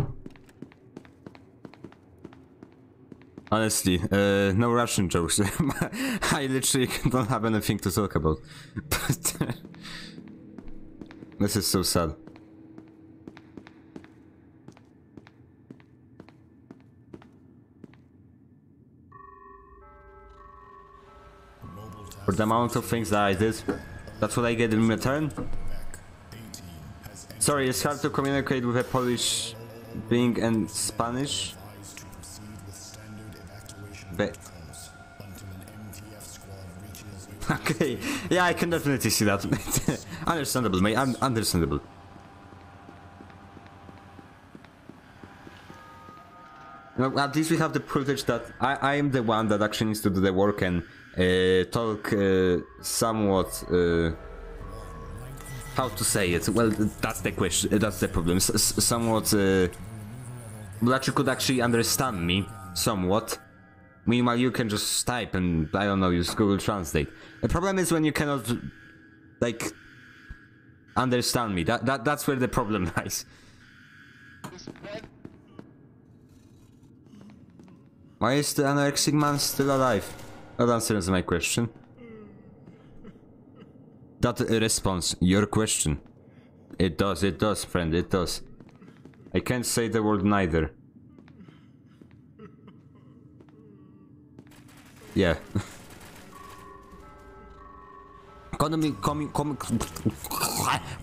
Honestly, no Russian jokes. I literally don't have anything to talk about. But this is so sad. For the amount of things that I did, that's what I get in return. Sorry, it's hard to communicate with a Polish being and Spanish. But okay, yeah, I can definitely see that. Understandable, mate. Understandable. No, at least we have the privilege that I am the one that actually needs to do the work and talk somewhat. How to say it? Well, that's the question. That's the problem. Somewhat. That you could actually understand me somewhat. Meanwhile, you can just type and, I don't know, use Google Translate. The problem is when you cannot, like, understand me. That's where the problem lies. Why is the anorexic man still alive? That answers my question. That response, your question. It does, friend, it does. I can't say the word neither. Yeah.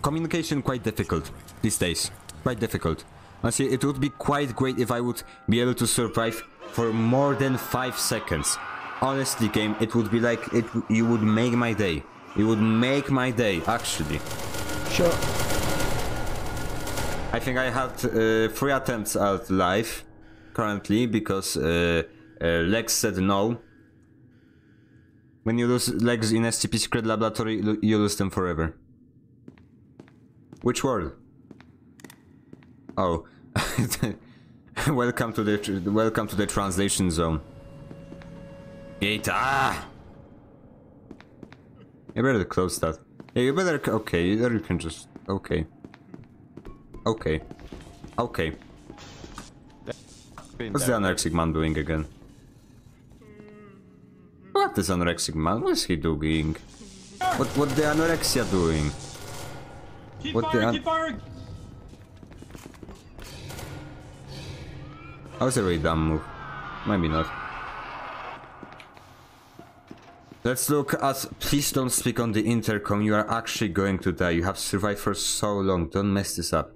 Communication quite difficult these days. Quite difficult. Honestly, it would be quite great if I would be able to survive for more than 5 seconds. Honestly, game, it would be like it. You would make my day. You would make my day, actually. Sure. I think I had 3 attempts at life currently because Lex said no. When you lose legs in SCP Secret Laboratory, you lose them forever. Which world? Oh, welcome to the translation zone. Gaeta! You better close that. Yeah, you better. Okay, there you can just. Okay. Okay. Okay. What's the anorexic man doing again? What is anorexic man? What is he doing? What the anorexia doing? Keep what firing, keep firing! That was a really dumb move. Maybe not. Let's look at. Please don't speak on the intercom. You are actually going to die. You have survived for so long. Don't mess this up.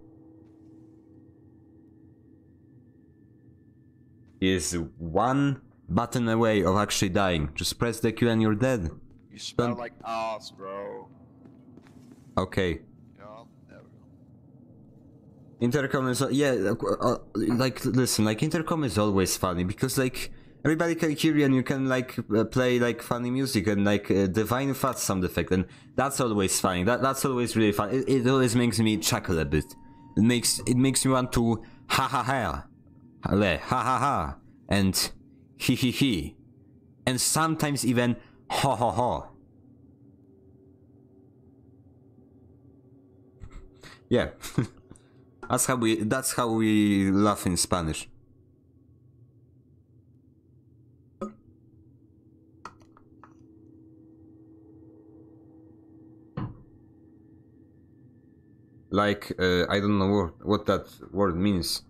He is one button away of actually dying. Just press the Q and you're dead. You smell like ass, bro. Okay. Yeah, there we go. Intercom is, yeah, like, listen, like, intercom is always funny because, like, everybody can hear you and you can, like, play, like, funny music and, like, divine fat sound effect, and that's always funny. That's always really fun. It always makes me chuckle a bit. It makes me want to ha ha ha, ha ha ha, and he he, and sometimes even ho ho ho. Yeah, that's how we laugh in Spanish. Like I don't know what that word means.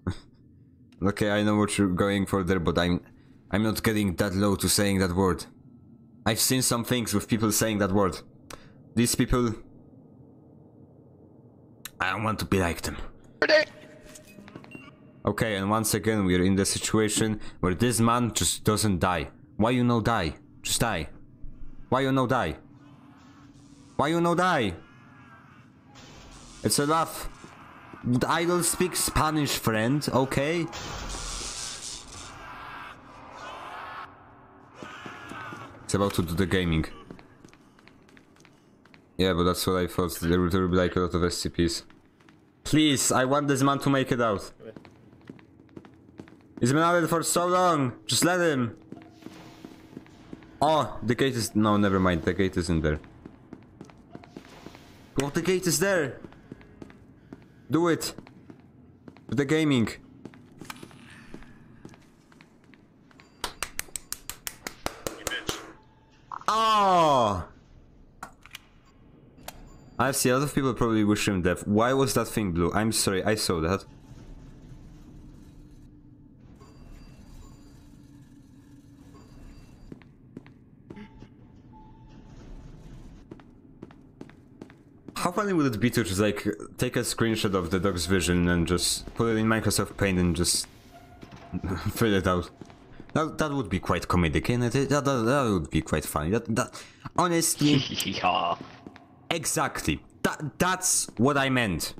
Okay, I know what you're going for there, but I'm not getting that low to saying that word. I've seen some things with people saying that word. These people... I don't want to be like them. Okay, and once again we're in the situation where this man just doesn't die. Why you no die? Just die. Why you no die? Why you no die? It's a laugh. I don't speak Spanish, friend, okay? About to do the gaming. Yeah, but that's what I thought. There would be like a lot of SCPs. Please, I want this man to make it out. He's been out for so long. Just let him. Oh, the gate is... No, never mind. The gate isn't there. Oh, the gate is there! Do it! To the gaming! You bitch. Oh! I see a lot of people probably wish him death. Why was that thing blue? I'm sorry, I saw that. How funny would it be to just like take a screenshot of the dog's vision and just put it in Microsoft Paint and just fill it out? That would be quite comedic, and that would be quite funny. That honestly, yeah. Exactly. That's what I meant.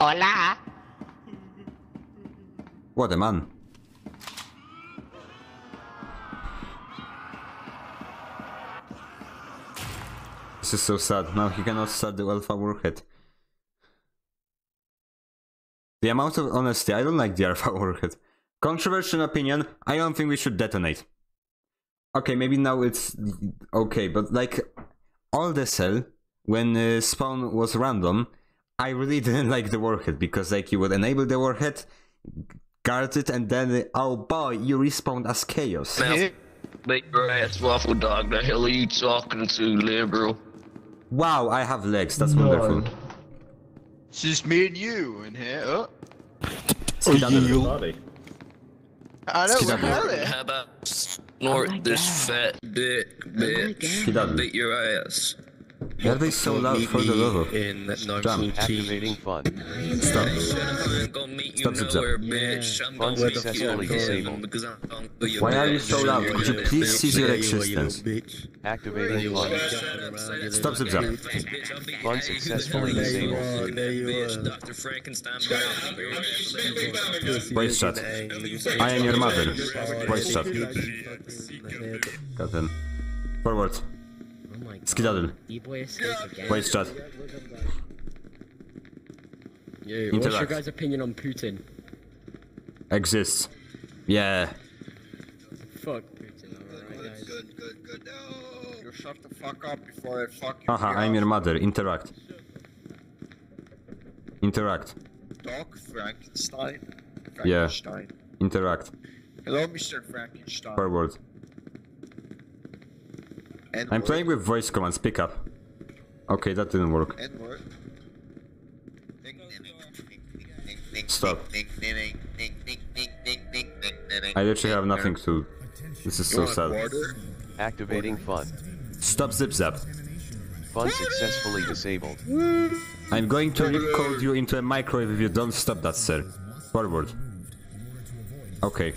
Hola. What a man. This is so sad. Now he cannot start the Alpha Warhead. The amount of honesty. I don't like the Alpha Warhead. Controversial opinion. I don't think we should detonate. Okay, maybe now it's okay, but like all the cell when spawn was random, I really didn't like the warhead because like you would enable the warhead, guard it, and then oh boy, you respawned as chaos. Now, make your ass waffle dog. The hell are you talking to, liberal? Wow, I have legs. That's wonderful. It's just me and you in here. Oh. I don't know. How about snort this fat dick, bitch? Oh, beat your ass. Why are they so loud for the love? Stop. Why are you so loud? Could you please cease your existence? Activating launch. Stop, zip, zap. Launch successfully disabled. Voice chat. I am your mother. Voice chat. Got them. Forward. Skedaddle. Voice chat. Yo, what's your guys' opinion on Putin? Exists. Yeah. Fuck Putin, alright guys. Good. No. You shut the fuck up before I fuck you. Haha, I'm your mother. Interact. Interact. Dog Frankenstein. Frankenstein. Yeah. Interact. Hello, Mr. Frankenstein. Forward. I'm playing with voice commands, pick up. Okay, that didn't work. Stop. I literally have nothing to... This is so sad. Activating fun. Stop zip zap. Fun successfully disabled. I'm going to rip-code you into a microwave if you don't stop that, sir. Forward. Okay.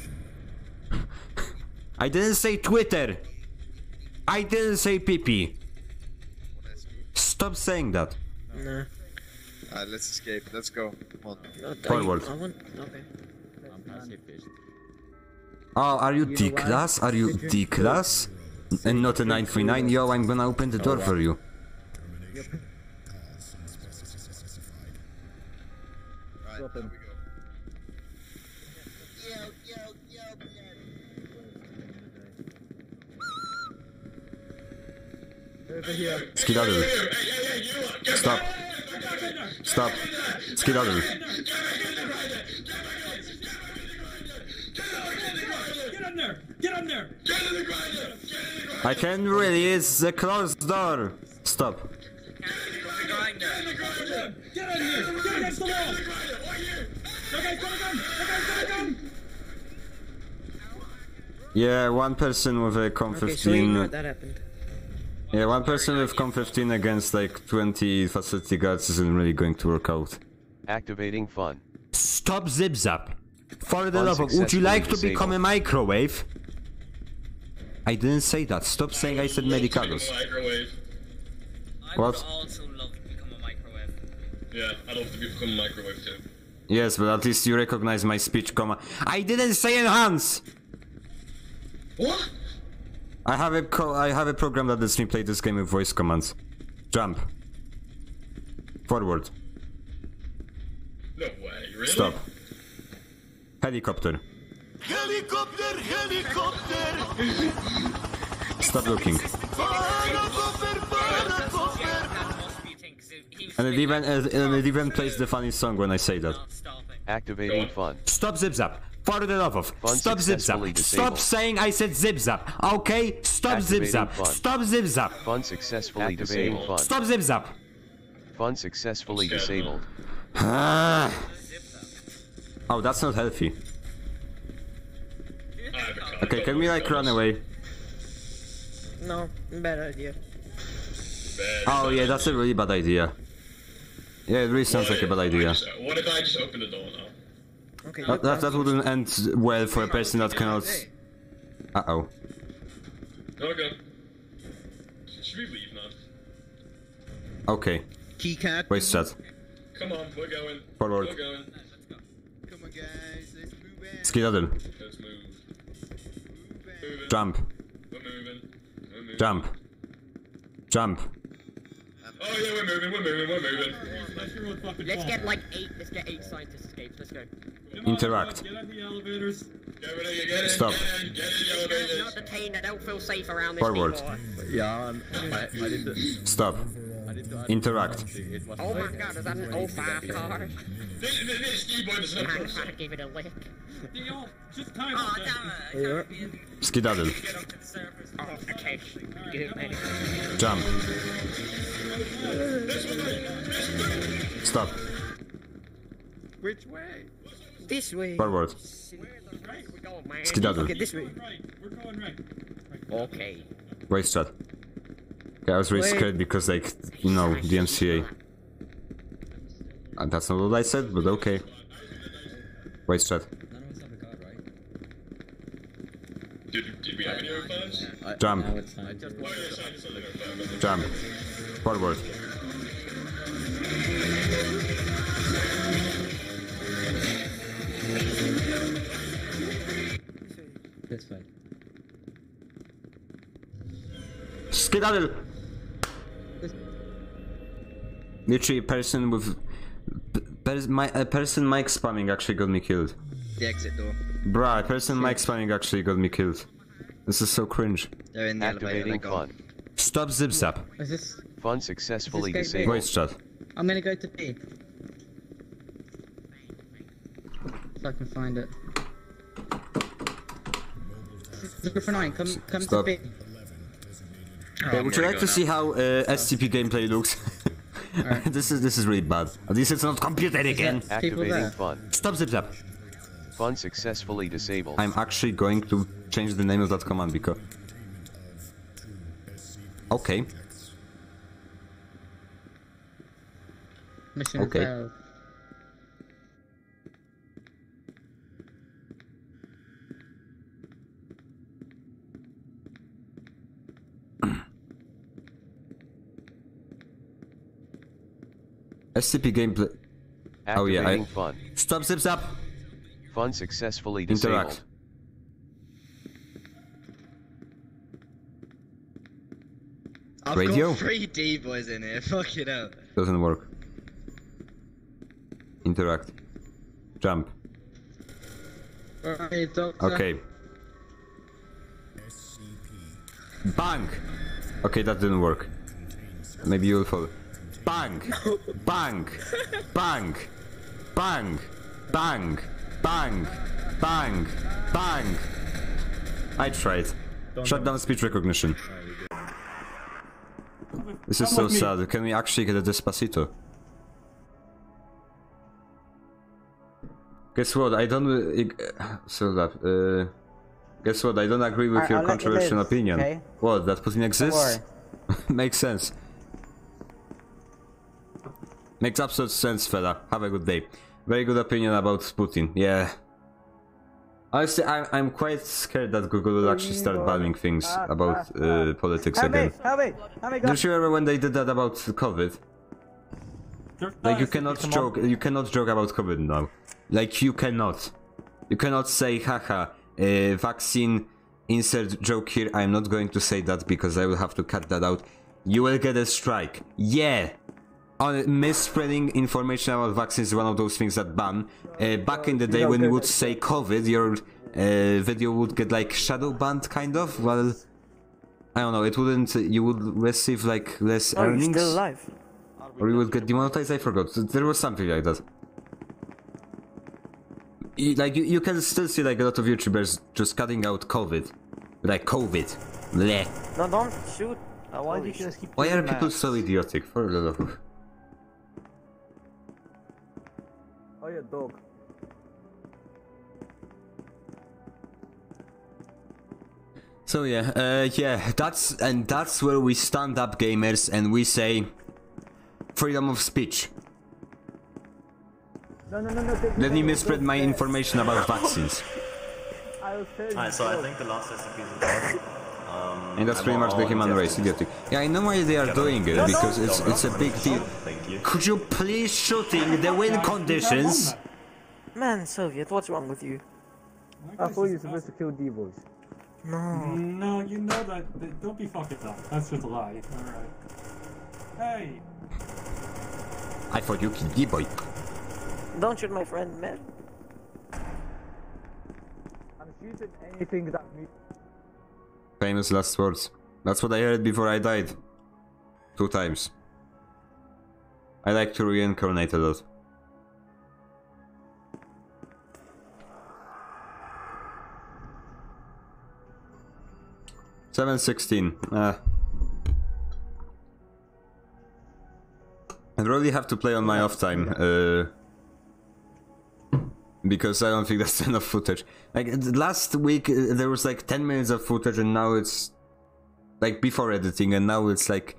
I didn't say Twitter! I didn't say pee-pee. Stop saying that. No. Alright, let's escape. Let's go. Forward. Oh, are you D-Class? Are you D-Class? And not a 939? Yo, I'm gonna open the door for you. Skedaddle. Stop. Stop. Skedaddle. Get on there! Get on there! Get in the grinder! I can't really, it's a closed door! Stop. Get on here! Get against the wall! Okay, got a gun! Okay, got a gun! Yeah, one person with a COM-15. Okay, so you know that happened. Yeah, one person with COM-15 against like 20 facility guards isn't really going to work out. Activating fun. Stop zip zap. For the love of, would you like to become a microwave? I didn't say that. Stop saying I said medicados. What? I would also love to become a microwave. Yeah, I'd love to become a microwave too. Yes, but at least you recognize my speech comma. I didn't say enhance. What? I have a program that lets me play this game with voice commands. Jump. Forward. No way, really? Stop. Helicopter. Helicopter, helicopter. Stop looking. And it even plays the funny song when I say that. Activating fun. Stop zip zap. For the love of. Fun stop zip zap. Disabled. Stop saying I said zip zap. Okay? Stop activating zip zap. Fun. Stop zip zap. Fun successfully activating disabled. Fun. Stop zip zap. Fun successfully disabled. Oh, that's not healthy. Okay, can we like run away? No, bad idea. Oh yeah, that's a really bad idea. Yeah, it really sounds like a bad idea. What if I just open the door now? Okay. That wouldn't end well for a person that cannot... Uh-oh. Okay. Should we leave now? Okay. Keycap. Waste that. Come on, we're going. Forward. We're going. Come on, guys, let's move in. Skedaddle. Let's move. Jump. We're moving. We're moving. Jump. Jump. Oh yeah, we're moving, we're moving, we're moving. Let's get like 8 scientist escapes, let's go. Interact. Get out the elevators. Stop. Not detained, I don't feel safe around this anymore. Forward. Yeah, I didn't... Stop. Interact. Oh my god, is that an O5 car? This keyboard is not going to give it a lick. Just time on skedaddle. Oh, okay. Jump. Stop. Which way? This way. Forward. Skedaddle. Okay, this way. We're going right. Okay. Waste shot. Okay, I was really scared because, like, you know, DMCA. That's not what I said, but okay. Waste shot. Did we have any airplanes? Jump. Jump. Forward. That's fine. Skedaddle! Literally a person with... a person mic spamming actually got me killed. The exit door. Bruh, a person mic spamming actually got me killed. This is so cringe. They're in the elevator, gone. Stop zip zap. Is this... Fun successfully disabled. Voice chat. I'm gonna go to B. If I can find it. Look for 9, come to B. Okay, would you like to see how SCP gameplay looks? Right. This is really bad. At least it's not computed again. Activating fun. Stop zip zap. Fun successfully disabled. I'm actually going to change the name of that command because. Okay. Mission failed. SCP gameplay. Oh yeah, fun. Stop zip zap. Fun successfully disabled. Interact. I've got 3 D boys in here. Fuck it up. Doesn't work. Interact. Jump. Okay. Bang. Okay, that didn't work. Maybe you'll fall. Bang! Bang! Bang! Bang! Bang! Bang! Bang! Bang! I tried. Shut down speech recognition. This is so sad. Can we actually get a Despacito? Guess what? I don't... guess what? I don't agree with your controversial opinion. Okay. What? That Putin exists? Makes sense. Makes absolute sense, fella. Have a good day. Very good opinion about Putin. Yeah. Honestly, I'm quite scared that Google will actually start banning things about politics again. Don't you remember when they did that about COVID? Like you cannot joke about COVID now. Like you cannot. You cannot say, haha, vaccine, insert joke here. I'm not going to say that because I will have to cut that out. You will get a strike. Yeah. Misspreading information about vaccines is one of those things that ban. Back in the day when you would say COVID, your video would get like shadow banned kind of, well, I don't know, it wouldn't, you would receive like less earnings. Are we still alive? Or you would get demonetized, I forgot, there was something like that. Like, you can still see like a lot of YouTubers just cutting out COVID. Like COVID. Bleh. No, don't shoot. Why do you just keep doing that? Why are people so idiotic? For the love of... Oh, yeah, dog. So yeah, that's where we stand up, gamers, and we say freedom of speech. No. Let me misspread my information about vaccines. Alright, so I think the last SCP is and that's pretty much the human race, idiotic. Yeah, I know why they are doing it, because it's a big deal. Thank you. Could you please shooting the wind conditions? Man, Soviet, what's wrong with you? I thought you were supposed to kill D-Boys. No. No, you know that. Don't be fucking up. That's just a lie. Alright. Hey! I thought you killed D-Boy. Don't shoot my friend, man. I'm shooting anything that me. Famous last words. That's what I heard before I died. 2 times. I like to reincarnate a lot. $7.16. I really have to play on my off time. Because I don't think that's enough footage. Like, last week there was like 10 minutes of footage and now it's... Like, before editing, and now it's like...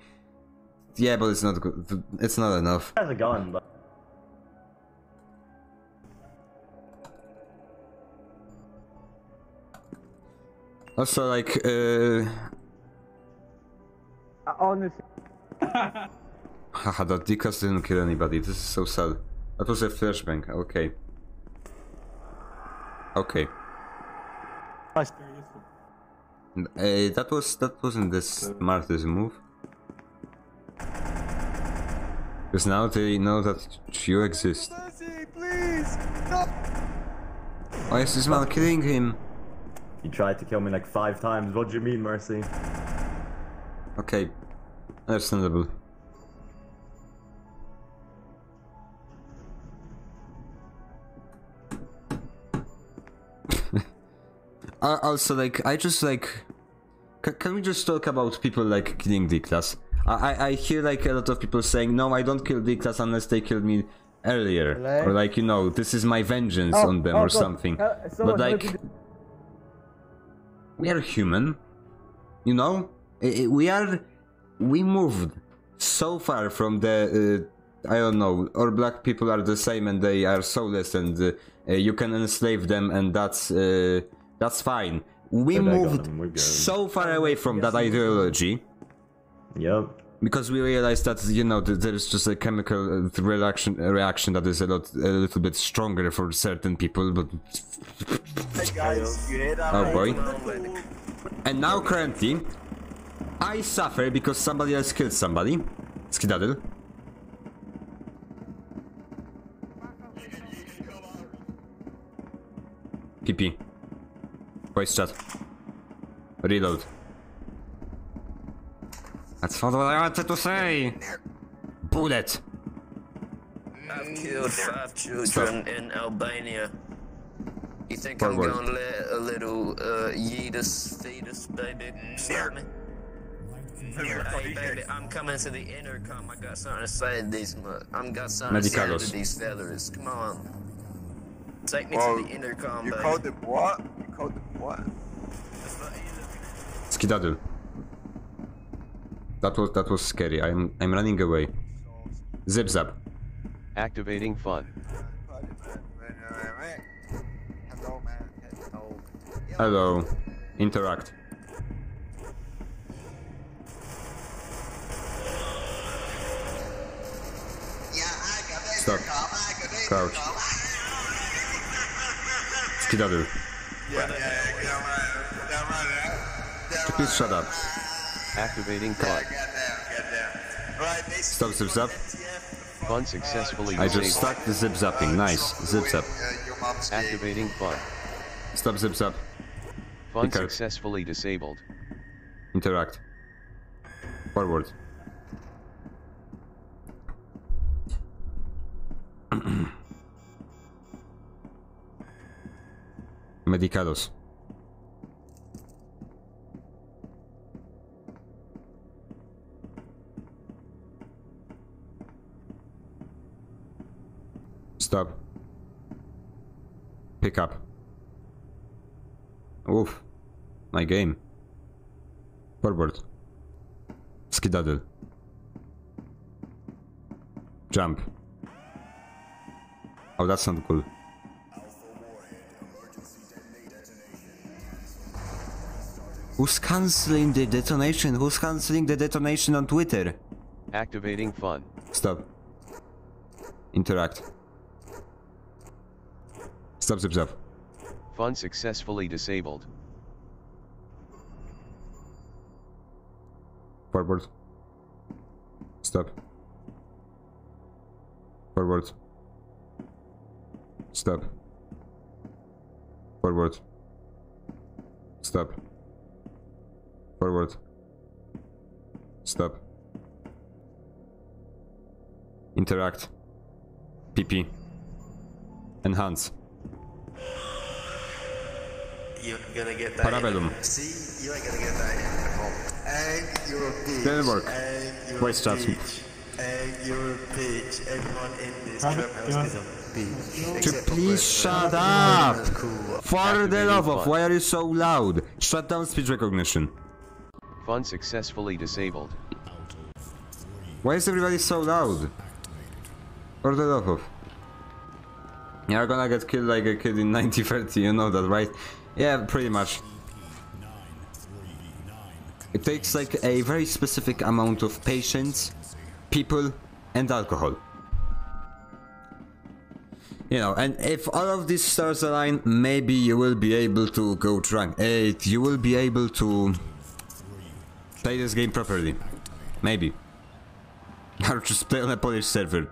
Yeah, but it's not good. It's not enough. How's it going, but... Also, like, honestly... Haha, that D-Class didn't kill anybody, this is so sad. That was a flashbang, okay. Okay. That wasn't the smartest move. Because now they know that you exist. Mercy, please! No! Why is this man killing him? He tried to kill me like 5 times. What do you mean, Mercy? Okay, understandable. Also, like, I just like... Can we just talk about people like killing D-Class? I hear like a lot of people saying, no, I don't kill D-Class unless they killed me earlier. Like? Or like, you know, this is my vengeance on them or something. But like... We are human. You know? We are... We moved so far from the... I don't know, or black people are the same and they are soulless and you can enslave them and that's fine. We moved so far away from that ideology. Yep. Because we realized that, you know, there's just a chemical reaction that is a little bit stronger for certain people, but... Hey guys, you hear that? Oh boy. And now currently, I suffer because somebody else killed somebody. Skedaddle. PP. Voice chat. Reload. That's not what I wanted to say! Bullet! I've killed 5 children in Albania. You think I'm gonna let a little fetus baby stop me? Hey baby, I'm coming to the intercom. I got something to say to these fellas. Come on. Take me to the intercom, you called them what? You called them what? Skedaddle. That was scary. I'm running away. Zip zap. Activating fun. Hello, man. Hello. Interact. Stop. Crouch. Skedaddle. Please shut up. Activating card. Stop zip zap. Fun successfully. I just stuck the zip zapping. Nice. Zip zap. Activating fun. Stop, zip, stop. Fun successfully disabled. Interact. Forward. Medicados. Stop. Pick up. Oof. My game. Forward. Skedaddle. Jump. Oh, that's not cool. Who's cancelling the detonation? Who's cancelling the detonation on Twitter? Activating fun. Stop. Interact. Stop, zip, zap. Fun successfully disabled. Forward. Stop. Forward. Stop. Forward. Stop. Forward. Stop. Interact. PP. Enhance. You're gonna get that. Parabellum. See, you ain't gonna get that in at all. And you're a bitch. Didn't work. Voice transmit. And you're a bitch. Everyone in this trap house is a bitch. Please shut up! Cool. For the love of, why are you so loud? Shut down speech recognition. Fun successfully disabled. Why is everybody so loud? For the love of. You're gonna get killed like a kid in 1930, you know that, right? Yeah, pretty much. It takes like a very specific amount of patience, people, and alcohol. You know, and if all of these stars align, maybe you will be able to go drunk. You will be able to play this game properly. Maybe. Or just play on a Polish server.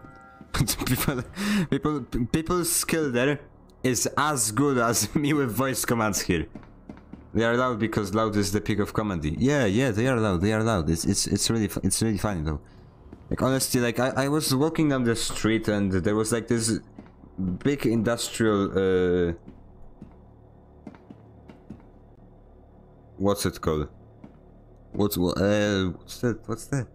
People's skill there is as good as me with voice commands here. They are loud because loud is the peak of comedy. Yeah, yeah, they are loud. They are loud. It's really funny though. Like honestly, like I was walking down the street and there was like this big industrial. What's it called? What's that?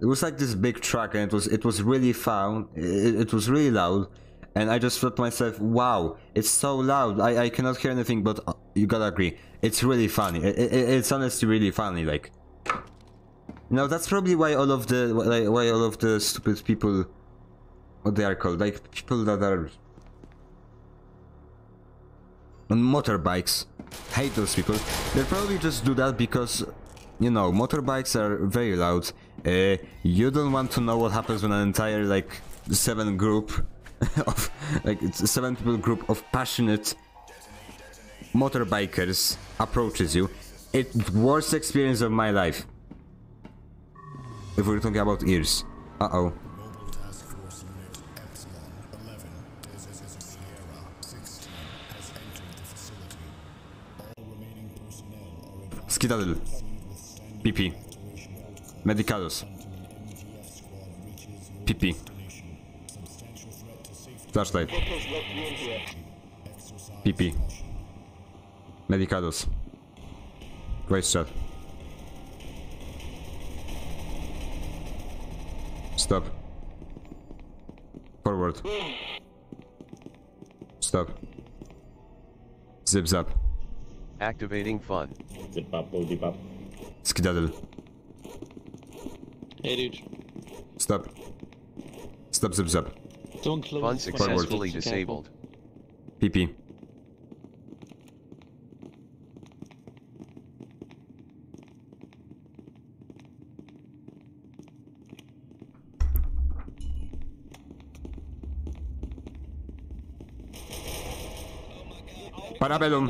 It was like this big truck and it was really found. It was really loud. And I just thought to myself, wow, it's so loud, I cannot hear anything, but you gotta agree, it's really funny, it's honestly really funny, like. Now that's probably why all of the, stupid people, what they are called, like people that are on motorbikes, hate those people, they probably just do that because, you know, motorbikes are very loud, you don't want to know what happens when an entire, like, seven people group of passionate motorbikers approaches you. It's the worst experience of my life. If we're talking about ears. Uh-oh. Skedaddle. PP. Medicados. PP. Flashlight. PP. Medicados. Voice chat. Stop. Forward. Stop. Zip zap. Activating fun. Zip up, hold it up. Skedaddle. Hey dude. Stop. Stop, zip zap. Don't close. Fun successfully disabled. PP. Parabellum.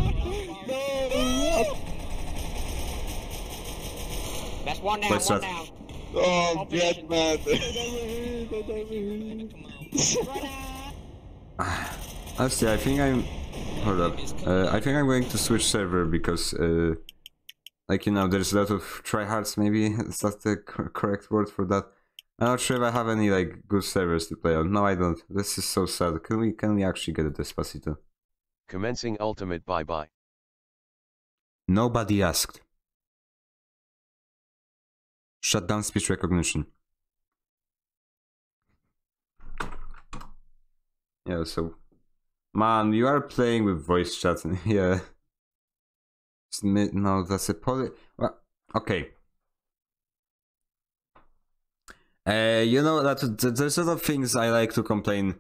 That's one down. One down. Oh, dead man. Honestly, I think I'm hold up. I think I'm going to switch server because, like, you know, there's a lot of tryhards, maybe. Is that the correct word for that? I'm not sure if I have any, like, good servers to play on. No, I don't. This is so sad. Can we actually get a Despacito? Commencing ultimate bye-bye. Nobody asked. Shut down speech recognition. Yeah, so... Man, you are playing with voice chat. Yeah. No, that's a poly... Well, okay. You know that there's a lot of things I like to complain.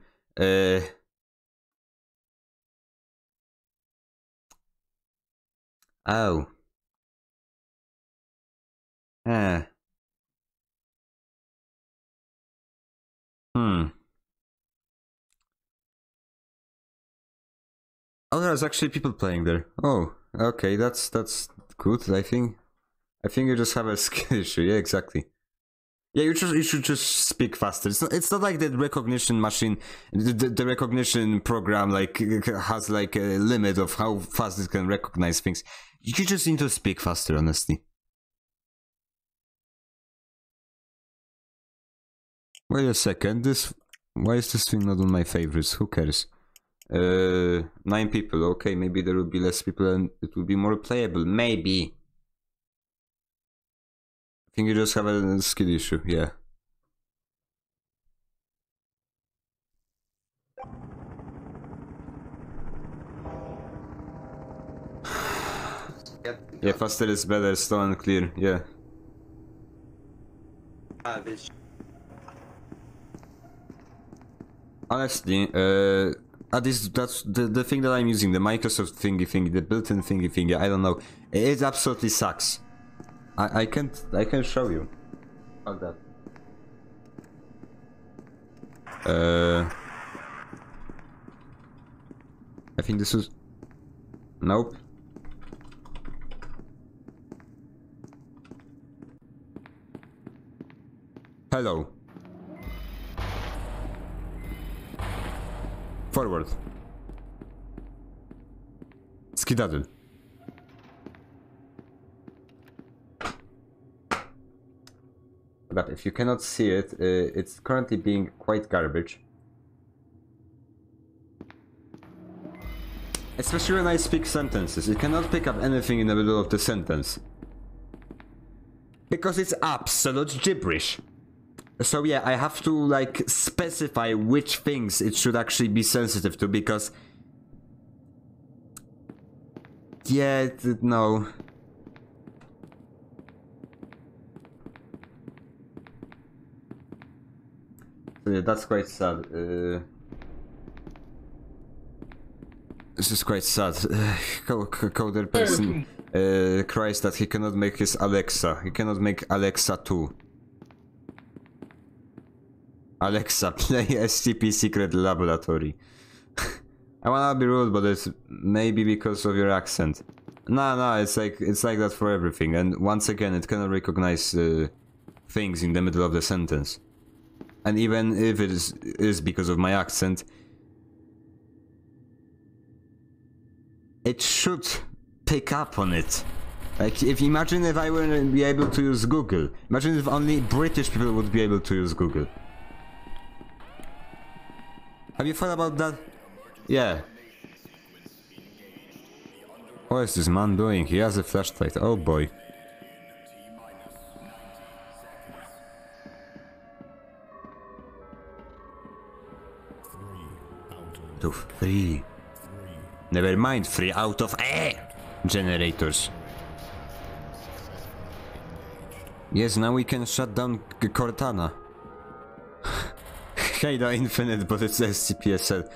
Oh, there's actually people playing there. Oh, okay, that's good. I think you just have a skill issue. Yeah, exactly. Yeah, you should just speak faster. It's not like the recognition machine, the recognition program, like, has like a limit of how fast it can recognize things. You just need to speak faster, honestly. Wait a second, this... Why is this thing not on my favorites? Who cares? 9 people, okay, maybe there will be less people and it will be more playable, maybe. I think you just have a skill issue, yeah. Yeah, faster is better, slow and clear, yeah. Honestly, that's the thing that I'm using, the Microsoft thingy, the built-in thingy, I don't know. It absolutely sucks. I can show you. How's that? I think this is... Nope. Hello. Forward. Skedaddle. But if you cannot see it, it's currently being quite garbage. Especially when I speak sentences, it cannot pick up anything in the middle of the sentence. Because it's absolute gibberish. So yeah, I have to, like, specify which things it should actually be sensitive to, because... Yeah, no... Yeah, that's quite sad. This is quite sad. Coder person cries that he cannot make his Alexa. He cannot make Alexa 2. Alexa, play SCP Secret Laboratory. I wanna be rude, but it's maybe because of your accent. No, it's like that for everything. And once again, it cannot recognize things in the middle of the sentence. And even if it is because of my accent, it should pick up on it. Like, imagine if I wouldn't be able to use Google. Imagine if only British people would be able to use Google. Have you thought about that? Yeah. What is this man doing? He has a flashlight. Oh boy. To 3. Never mind, 3 out of generators. Yes, now we can shut down Cortana. Halo Infinite, but it's SCPSL.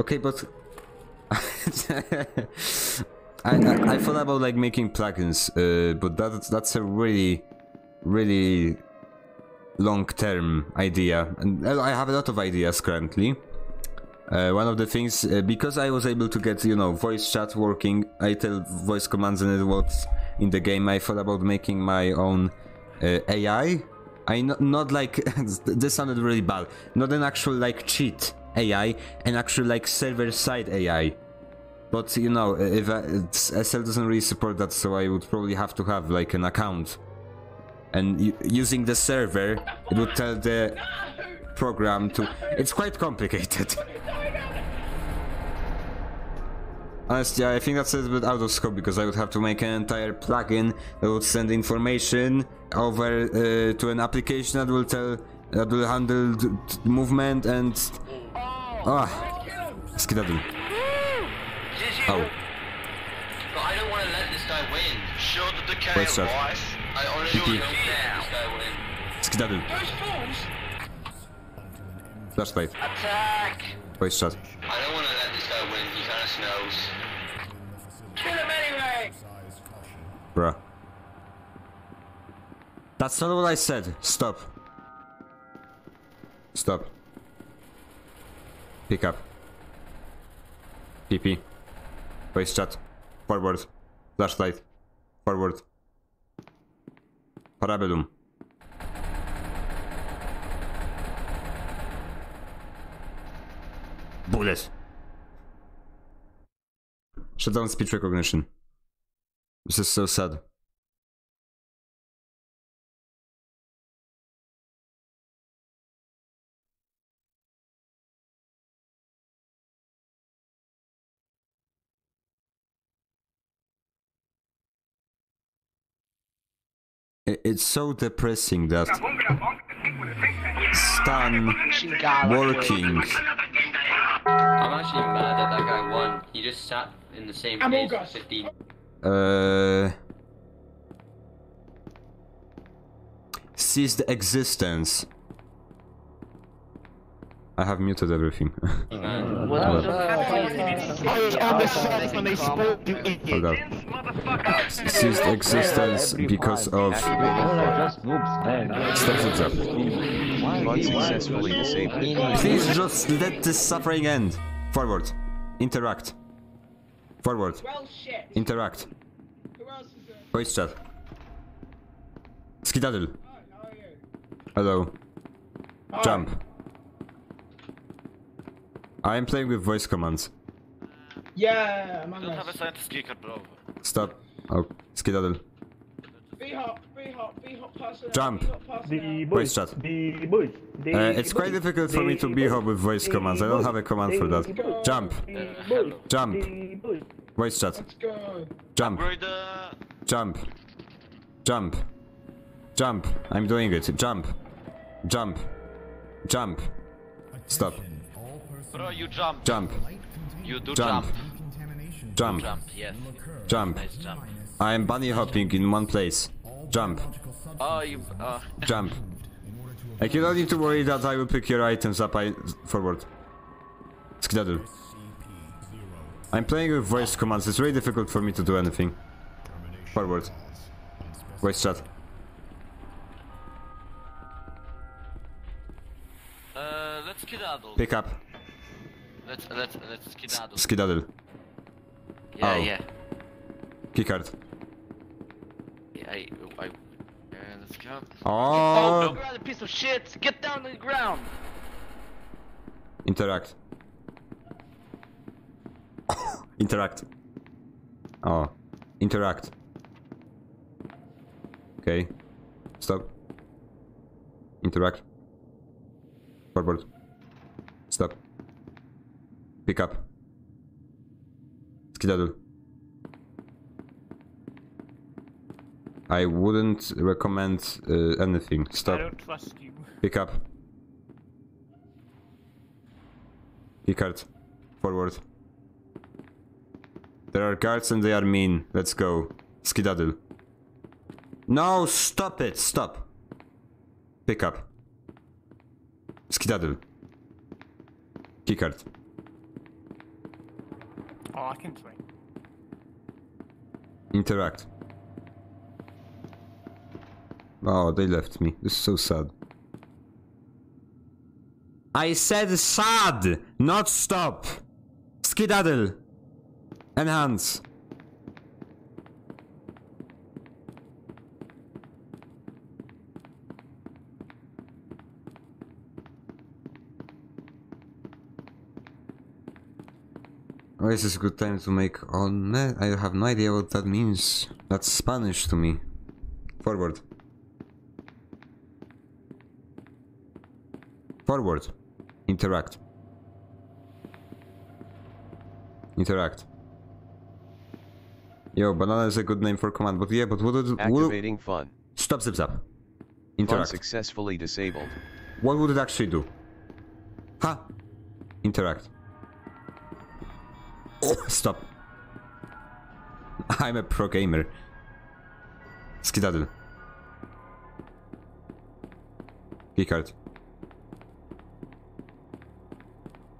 Okay, but I thought about, like, making plugins, but that's a really long-term idea, and I have a lot of ideas currently. One of the things, because I was able to get, you know, voice chat working, I tell voice commands and it works in the game. I thought about making my own AI. Not like this sounded really bad. Not an actual, like, cheat, AI and actually like server-side AI. But you know, if SL doesn't really support that, so I would probably have to have like an account. And using the server, it would tell the program to... It's quite complicated. Honestly, I think that's a bit out of scope, because I would have to make an entire plugin that would send information over to an application that will tell, that will handle movement and... Ah, skedaddle. Oh. But I don't want to let this guy win. Sure that the chaos wife. I honestly don't want to let this guy win. Skedaddle. Those fools. Flashlight. Attack. Voice shot. I don't want to let this guy win. He kind of snows. Kill him anyway. Bruh. That's not what I said. Stop. Stop. Pick up. PP. Voice chat. Forward. Flashlight. Forward. Parabellum. Bullet. Shut down speech recognition. This is so sad. It's so depressing that Stan working. I'm actually mad that that guy won. He just sat in the same place for 15. Ceased existence. I have muted everything. Ceased existence because of steps up. Please just let this suffering end. Forward. Interact. Forward. Interact. Voice chat. Skedaddle. Hello. Jump. I am playing with voice commands. Yeah, man. Don't have a scientist geek at blow. Stop. Oh, skedaddle. Jump. Voice chat. It's quite difficult for me to b-hop with voice commands. I don't have a command for that. Jump. Jump. Voice chat. Jump. Jump. Jump. Jump. I'm doing it. Jump. Jump. Jump. Stop. Bro, you jump. Jump. You do jump. Jump. Jump. Yes. Jump. Nice jump. I am bunny hopping in one place. Jump. Oh, you. Jump. Like, you don't need to worry that I will pick your items up. Forward. Skedaddle. I'm playing with voice commands. It's very difficult for me to do anything. Forward. Voice chat. Let's skedaddle. Pick up. Let's skedaddle. Skedaddle. Yeah, oh. Yeah. Keycard. Yeah, let's go. Oh, no. Grab a piece of shit. Get down to the ground. Interact. Interact. Oh. Interact. Okay. Stop. Interact. Forward. Stop. Pick up. Skedaddle. I wouldn't recommend anything. Stop. I don't trust you. Pick up. Keycard. Forward. There are guards and they are mean. Let's go. Skedaddle. No, stop it. Stop. Pick up. Skedaddle. Keycard. Oh, I can swing. Interact. Oh, they left me. This is so sad. I said sad, not stop. Skedaddle. Enhance. Oh, this is a good time to make on. I have no idea what that means. That's Spanish to me. Forward. Forward. Interact. Interact. Yo, banana is a good name for command, but yeah, but what would... Activating fun. Stop, zip, zap. Interact. Fun successfully disabled. What would it actually do? Ha! Interact. Oh, stop. I'm a pro gamer. Skedaddle. Keycard.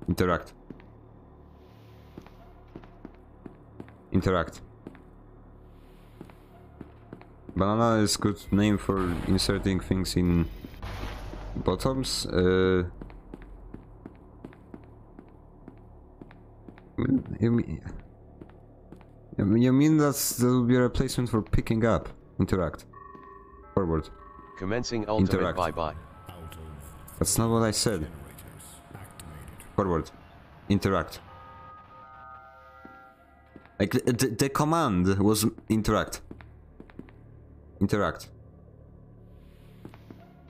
Interact. Interact. Banana is good name for inserting things in bottoms. You mean that would be a replacement for picking up? Interact. Forward. Commencing ultimate interact. Bye bye. That's not what I said. Forward. Interact. Like the command was interact. Interact.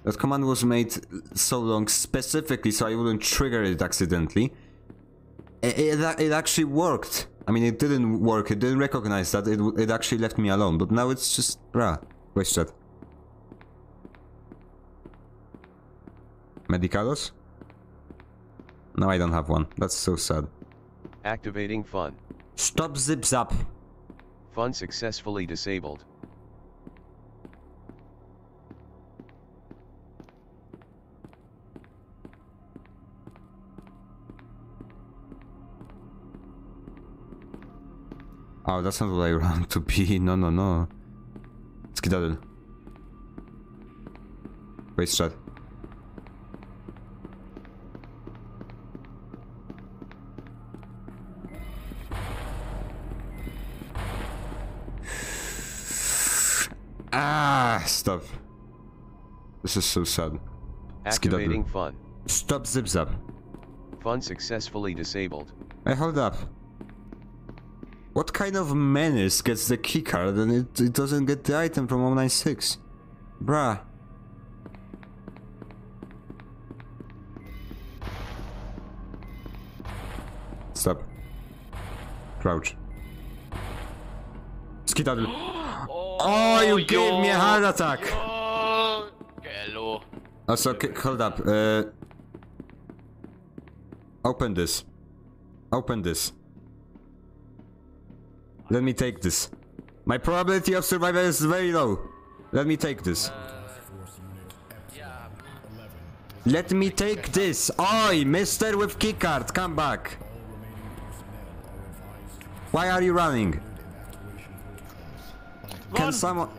That command was made so long specifically so I wouldn't trigger it accidentally. It actually worked. I mean, it didn't work. It didn't recognize that. It actually left me alone. But now it's just bruh. Waste that. Medicados? No, I don't have one. That's so sad. Activating fun. Stop, zip, zap. Fun successfully disabled. Oh, that's not what I want to be. No, no, no. Skedaddle. Waste chat. Ah, stop. This is so sad. Activating fun. Stop, zip, zap. Fun successfully disabled. Hey, hold up. What kind of menace gets the keycard and it doesn't get the item from 096? Bruh. Stop. Crouch. Skedaddle. Oh, you gave me a heart attack! Hello. Also, hold up. Open this. Open this. Let me take this. My probability of survival is very low. Let me take this. Let me take this. Oi, mister with keycard, come back. Why are you running? Can someone...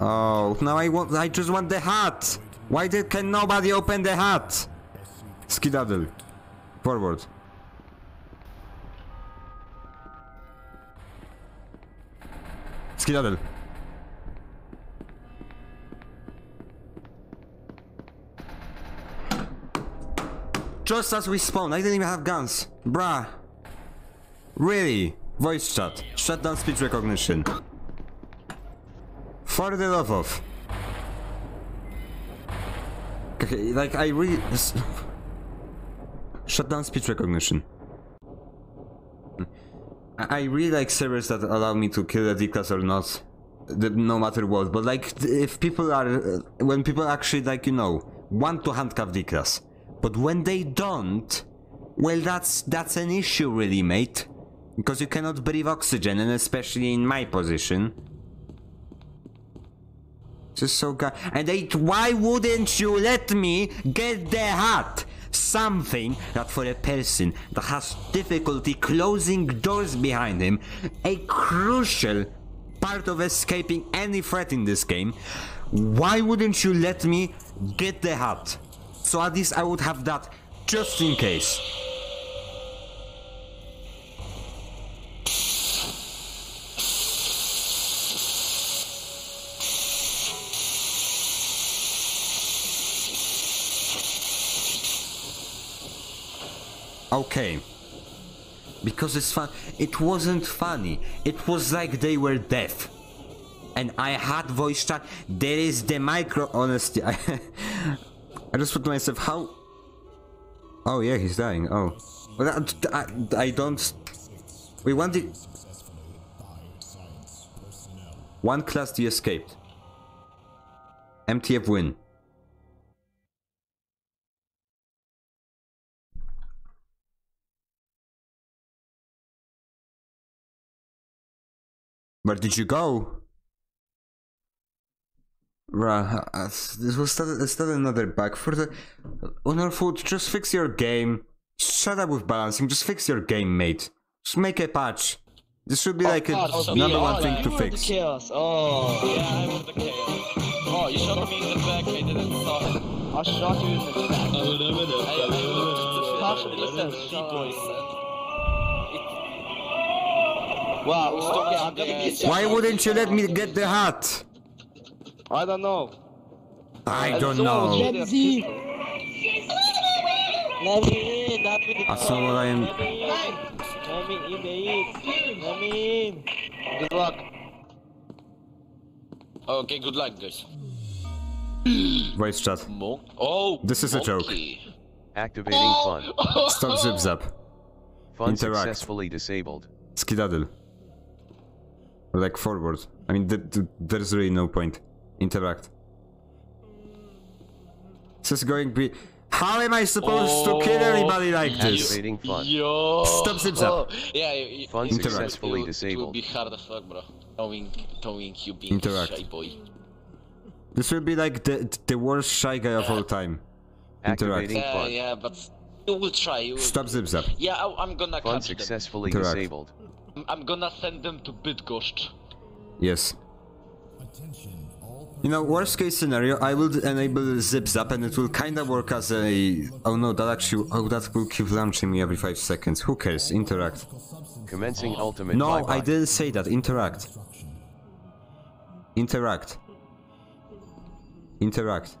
Oh, now I just want the hat. Why can nobody open the hat? Skedaddle. Forward. Skedaddle. Just as we spawned, I didn't even have guns. Bruh. Really? Voice chat. Shut down speech recognition. For the love of. Okay, like I really... Shut down speech recognition. I really like servers that allow me to kill a D-Class or not, no matter what, but like, if people are, when people actually, like, you know, want to handcuff D-Class, but when they don't, well, that's an issue really, mate, because you cannot breathe oxygen, and especially in my position. Just so god, and why wouldn't you let me get the hat? Something that for a person that has difficulty closing doors behind him, a crucial part of escaping any threat in this game, why wouldn't you let me get the hat? So at least I would have that just in case. Okay, because it's fun. It wasn't funny. It was like they were deaf. And I had voice chat. There is the micro, honestly. I just put myself, how? Oh yeah, he's dying. Oh, I don't. We want the one class D escaped. MTF win. Where did you go? This was still another bug for the honor food. Just fix your game. Shut up with balancing. Just fix your game, mate. Just make a patch. This should be like another one thing to fix. The chaos. Oh yeah, I was the chaos. Oh, you shot me in the back. I didn't stop it. I shot you in the back. Wow. Okay, why wouldn't you let me get the hat? I don't know. I don't know. I saw what I am. Good luck. Okay, good luck, guys. Wait, chat. Oh, this is a joke. Activating fun. Stop zip zap. Fun successfully disabled. Skedaddle. Like forward. I mean, there's really no point. Interact. This is going be. How am I supposed to kill anybody like this? Fun. Yo. Stop zip zap. Oh. Yeah, fun successfully disabled. It will be hard as fuck, bro. Knowing you being interact. A shy boy. This will be like the worst shy guy of all time. Interact. Yeah, but you will try. You will. Stop zip zap. Yeah, I'm gonna fun catch successfully them. Disabled. I'm gonna send them to Bydgoszcz. Yes. Attention. You know, worst case scenario, I will enable zip zap and it will kinda work as a... Oh no, that actually... Oh, that will keep launching me every 5 seconds. Who cares? Interact. Commencing ultimate. No, I didn't say that. Interact. Interact. Interact.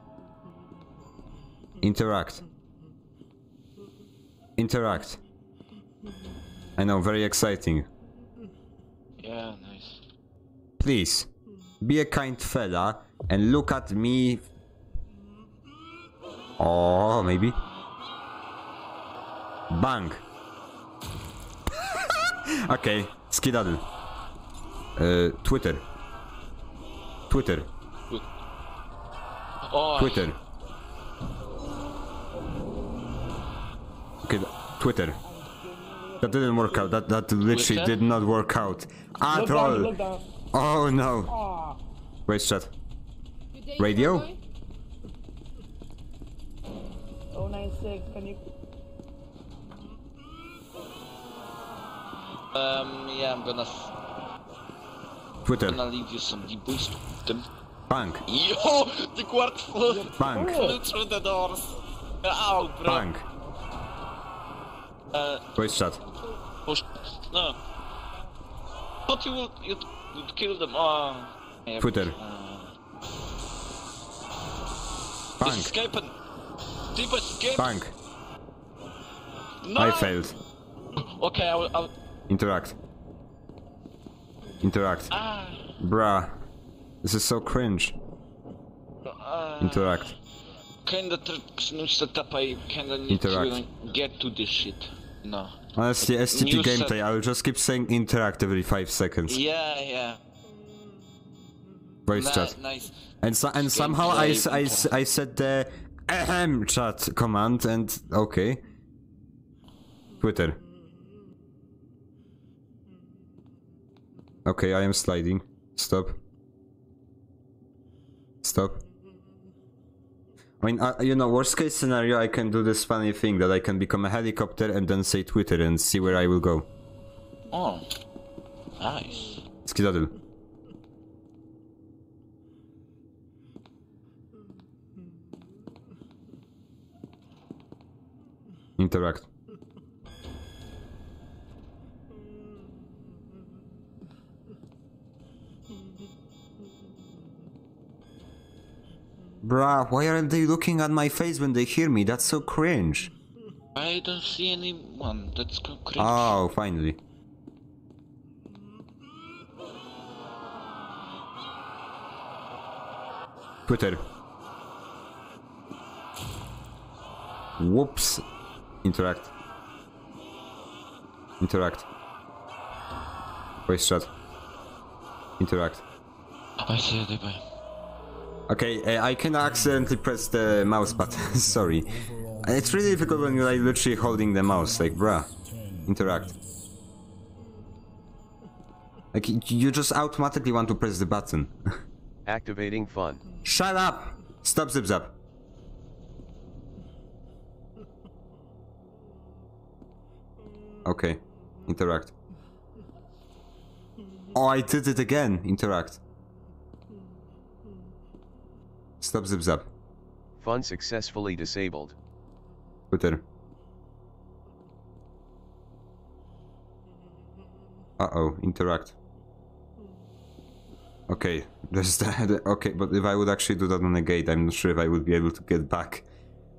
Interact. Interact. I know, very exciting. Yeah, nice. Please. Be a kind fella and look at me. Oh, maybe. Bang. Okay, skedaddle. Twitter. Twitter. Twitter. Okay, Twitter. That didn't work out. That literally did not work out at all. Oh no! Wait, chat. Radio? 096, can you... yeah, I'm gonna... Twitter. I'm gonna leave you some debuffs to them. Bank. Yo! The quart floor! Bank. Through the doors. Ow, bro. Bank. Wait, chat. No. But you will... kill them all. Twitter. Bank. Escaping. Deep escape. Bank. No. I failed. Okay, I'll... Interact. Interact. Bruh. This is so cringe. Interact. Kinda news setup, I kinda need to get to this shit. No. Honestly, SCP gameplay, I will just keep saying interact every 5 seconds. Yeah, yeah. Voice chat. Nice. And somehow I said the ahem chat command and okay. Twitter. Okay, I am sliding. Stop. Stop. I mean, you know, worst case scenario, I can do this funny thing that I can become a helicopter and then say Twitter and see where I will go. Oh, nice. Skedaddle. Interact. Bruh, why aren't they looking at my face when they hear me? That's so cringe. I don't see anyone. That's crazy. Oh, finally. Twitter. Whoops. Interact. Interact. Voice chat. Interact. I see the way. Okay, I can accidentally press the mouse button. Sorry. It's really difficult when you're like literally holding the mouse. Like, bruh. Interact. Like, you just automatically want to press the button. Activating fun. Shut up! Stop zip zap. Okay. Interact. Oh, I did it again. Interact. Stop zip zap. Fun successfully disabled. Twitter. Uh-oh. Interact. Okay, there's that. Okay, but if I would actually do that on a gate, I'm not sure if I would be able to get back.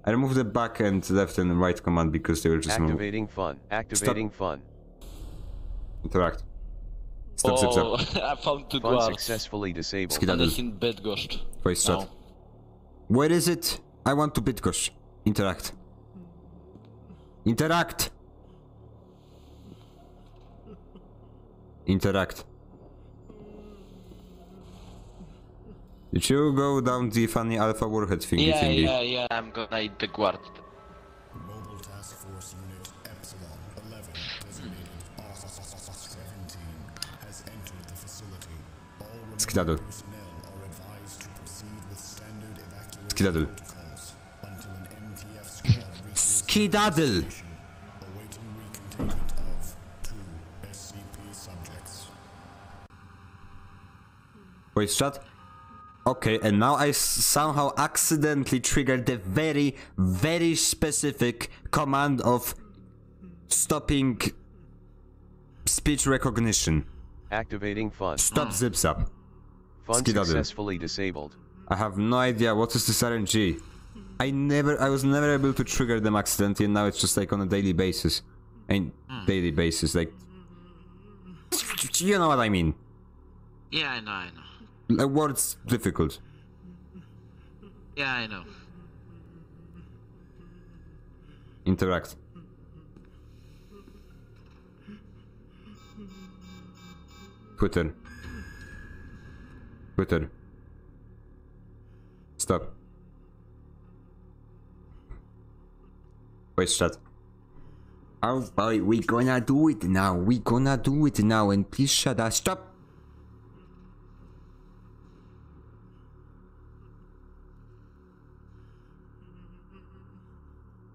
I removed the back and left and right command because they were just activating fun. Activating Stop. Fun. Interact. Stop, oh, stop, stop. I found two fun successfully disabled. In Bydgoszcz. Voice chat. No. Where is it? I want to Bydgoszcz. Interact. Interact. Interact. Did you go down the funny Alpha Warhead thingy thingy? Yeah, I'm gonna eat the guard. Mobile Task Force Unit Epsilon 11, designated R-17, has entered the facility. All remaining personnel are advised to proceed with standard evacuation protocols until an MTF squad reaches the station, awaiting recontainment of 2 SCP subjects. Voice chat? Okay, and now I somehow accidentally triggered the very specific command of stopping speech recognition. Activating fun. Stop zips up. Fun successfully disabled. I have no idea what is this RNG. I was never able to trigger them accidentally, and now it's just like on a daily basis. Like, you know what I mean. Yeah, I know. Words difficult. Yeah, I know. Interact. Twitter. Twitter. Stop. Wait, chat. Oh boy, we gonna do it now. We gonna do it now, and please shut up. Stop.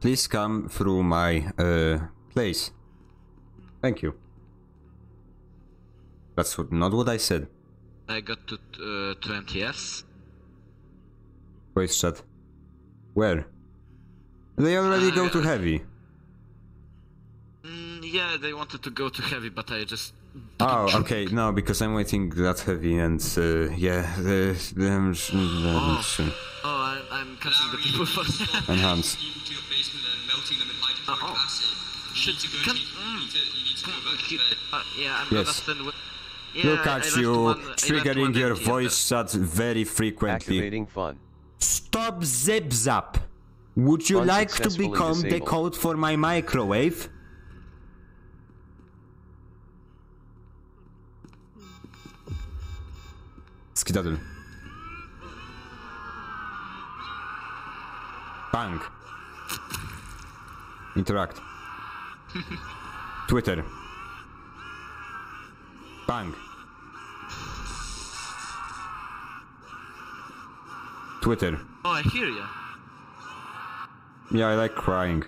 Please come through my place. Thank you. That's not what I said. I got to two MTFs. Voice chat. Where? They already go to heavy. Yeah, they wanted to go to heavy, but I just... Oh, okay, no, because I'm waiting that heavy and yeah. I'm cutting the people first. Enhance. Yes. Look at you triggering your voice chat very frequently. Activating fun. Stop zip zap. Would you like to become the code for my microwave? Skedaddle. Bang. Interact. Twitter. Bang. Twitter. Oh, I hear you. Yeah, I like crying.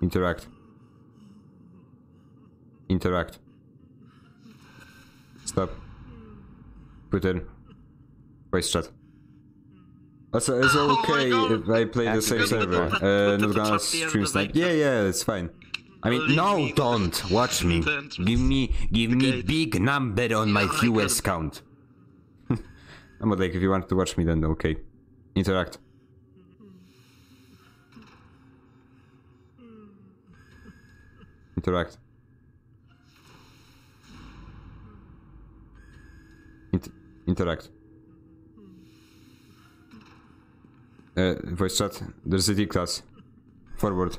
Interact. Interact. Stop. Twitter. Voice chat. Also, it's okay if I play the same server. Not gonna stream snipe. Yeah, it's fine. I mean, no, don't watch me. Give me big number on my viewers count. I'm like, if you want to watch me, then okay. Interact. Interact. Interact. Voice chat. There's a D-Class. Forward.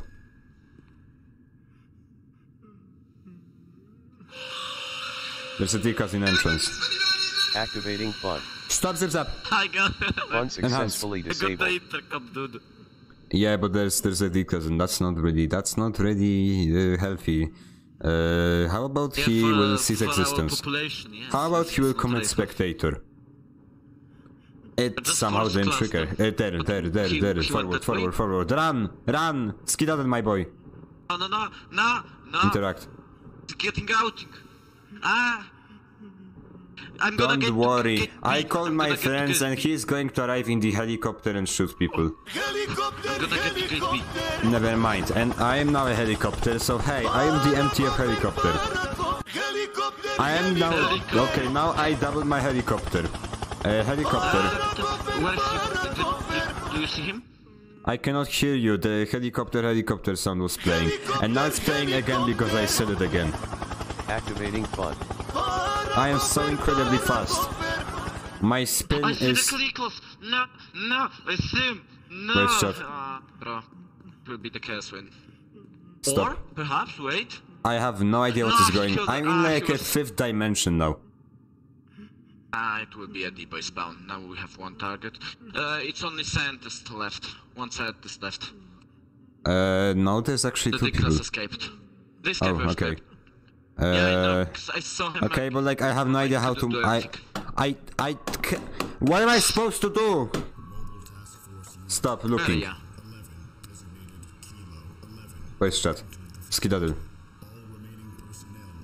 There's a D-Class in entrance. Activating fun. Stop, zip, zap. I got it. Fun successfully disabled. Yeah, but there's a D-Class and that's not really healthy. How about he will cease existence? Yes, how about he will commit spectator? It's somehow then trigger. There. Forward. Run! Skedaddle, my boy. No. Interact. It's getting out. Don't worry. I called my friends and he's going to arrive in the helicopter and shoot people. Helicopter! Never mind. And I am now a helicopter, so hey, I am the MTF helicopter. I am now... Okay, now I doubled my helicopter. Helicopter. Do you see him? I cannot hear you. The helicopter sound was playing. And now it's playing again because I said it again. Activating fun. I am so incredibly fast. My spin is... I see the Class. No, I see him. No. Wait, stop. It will be the chaos win. Stop. Or, perhaps, wait. I have no idea what is going on. I'm in like a fifth dimension now. It will be a deep spawn. Now we have one target. It's only scientist left. One scientist left. No, there's actually two people. The D-Class escaped. This guy escaped. Yeah, I know, cause I saw him. Okay, but like I have no idea how to... What am I supposed to do? Stop looking. Voice chat. Skedaddle.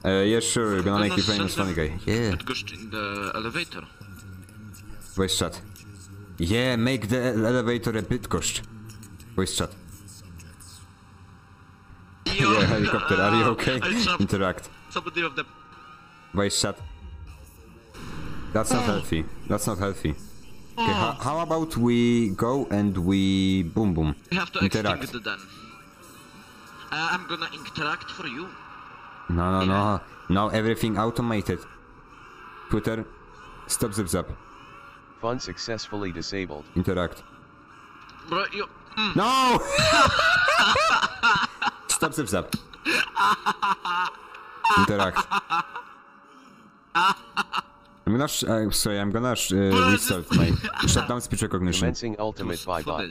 Yeah, sure, you're gonna make me famous funny guy. Yeah. In the elevator. Voice chat. Yeah, make the elevator a bit gosh. Voice chat. Yeah, helicopter, are you okay? Interact. Somebody of them. Voice chat. That's not healthy. That's not healthy. Okay, how about we go and we boom. We have to extinguish the gun. I'm gonna interact for you. No. Now everything automated. Twitter. Stop, zip, zap. Fun successfully disabled. Interact. Bro, you... No! Stop, zip, zap. Interact. I'm gonna... sorry, I'm gonna restart my... Shut down speech recognition. Commencing ultimate bye-bye.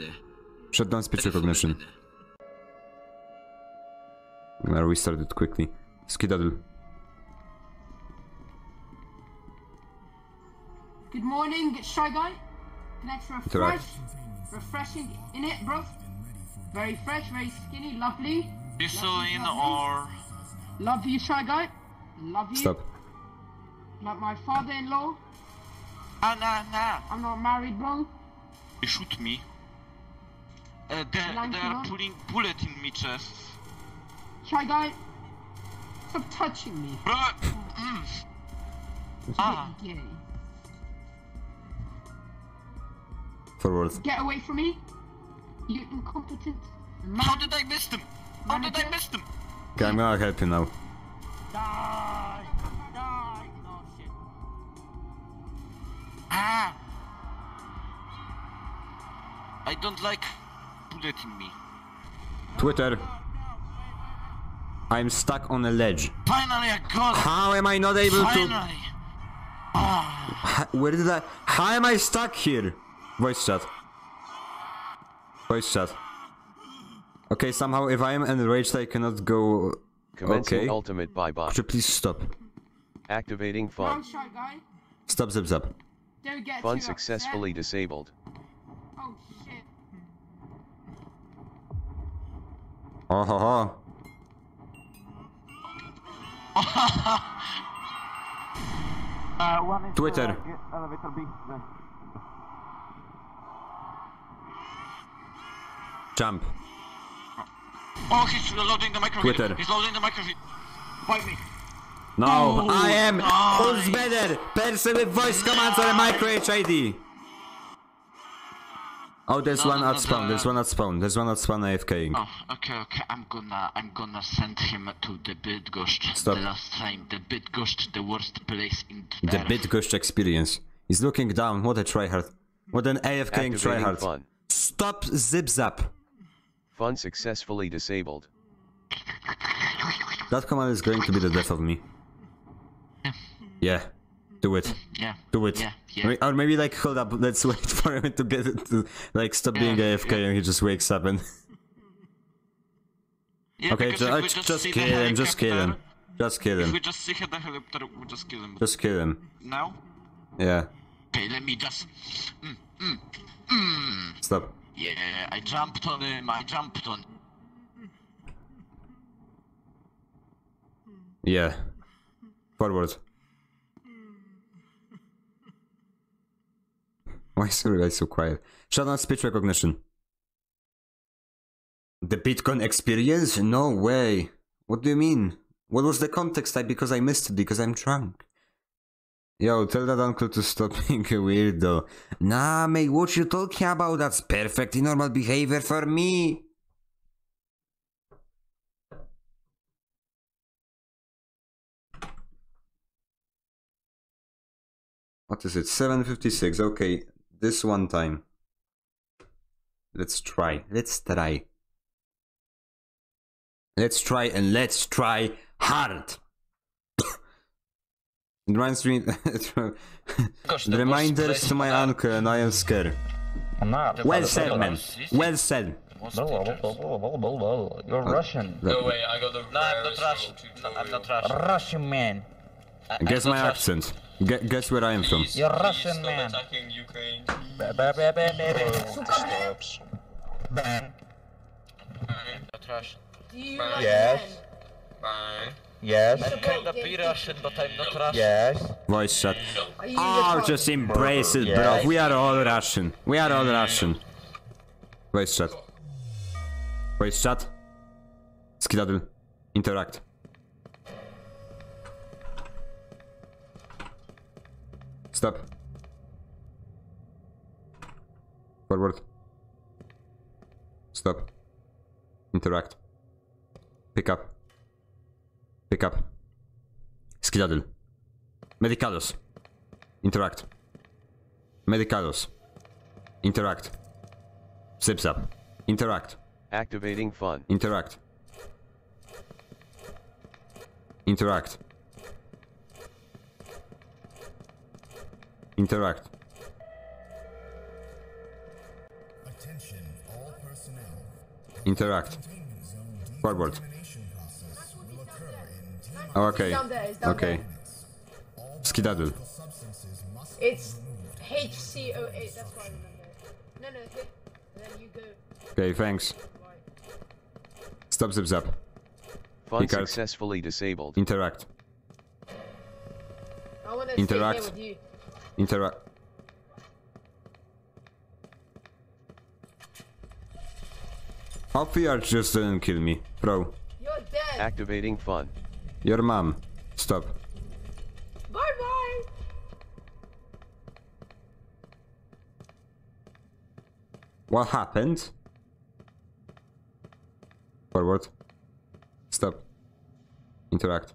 Shut down speech recognition. I'm gonna restart it quickly. Skedaddle. Good morning, Shy Guy. Let's refresh. Refreshing in it, bro. Very fresh, very skinny, lovely. You still in or? Love you, Shy Guy. Love you. Stop. Like my father-in-law. Nah. I'm not married, bro. You shoot me. They are putting bullets in me chest. Shy Guy. Stop touching me. Gay. Forward. Get away from me. You incompetent. How did I miss them? How did I miss them? Okay, I'm gonna help you now. Die. Oh shit. I don't like bulleting me. Twitter. I'm stuck on a ledge. Finally, I got it. How am I not able to? Where did I? How am I stuck here? Voice chat. Okay, somehow if I am enraged, I cannot go. Commencing ultimate bye-bye. Could you please stop? Activating fun. Stop, zip, zap. Fun successfully disabled. Oh shit. Oh ha ha. Twitter. Jump. Oh, he's loading the microphone. Twitter. He's loading the microphone. Bite me. No, I am. Who's better? Person with voice commands or a micro HID? Oh, there's one at spawn, there's one at spawn AFKing. Oh, okay, I'm gonna send him to the Bydgoszcz. Stop. The last time, the Bydgoszcz, the worst place in the earth. Bydgoszcz experience. He's looking down, what a tryhard. What an AFKing tryhard. Fun. Stop, zip-zap. Fun successfully disabled. That command is going to be the death of me. Yeah. Do it. Yeah. Do it. Yeah, yeah. Or maybe like hold up, let's wait for him to get it to like stop being AFK and he just wakes up and okay, just kill him, just kill him. Just kill him. If we just see the helicopter, we just kill him. Just kill him. Now? Yeah. Okay, let me just stop. Yeah, I jumped on him, Yeah. Forward. Why is you guys so quiet? Shut down speech recognition. The Bitcoin experience? No way. What do you mean? What was the context? Because I missed it, because I'm drunk. Yo, tell that uncle to stop being a weirdo. Nah, mate, what you talking about? That's perfectly normal behavior for me. What is it? 7:56, okay. This one time. Let's try. Let's try and let's try hard. Reminders to my uncle and I am scared. Well said, man. Well said. You're Russian. No way, I got the... No, I'm not Russian. I'm not Russian. Russian man. Guess my accent. Guess where I am from. You're Russian, stop man. Attacking Ukraine. Ban. Not Russian. Yes. Ban. Yes. I kind of be Russian, but I'm not Russian. Yes. Voice shut. Oh, just embrace it, bro. Yes. We are all Russian. We are all Russian. Voice shut. Voice shut. Skedaddle. Interact. Stop. Forward. Stop. Interact. Pick up. Pick up. Skedaddle. Medicados. Interact. Medicados. Interact. Zips up. Interact. Activating fun. Interact. Interact. Interact. Attention, all personnel. Interact. Forward. Oh, okay. Down there, okay. Skedaddle. It's HCO8. That's why I remember. No, hit. Then you go. Okay, thanks. Stop, zip, zap. Fun successfully disabled. Interact. I want to interact. Stay here with you. Interact. Hope the arch just didn't kill me, bro. You're dead. Activating fun. Your mom. Stop. Bye bye. What happened? Forward. Stop. Interact.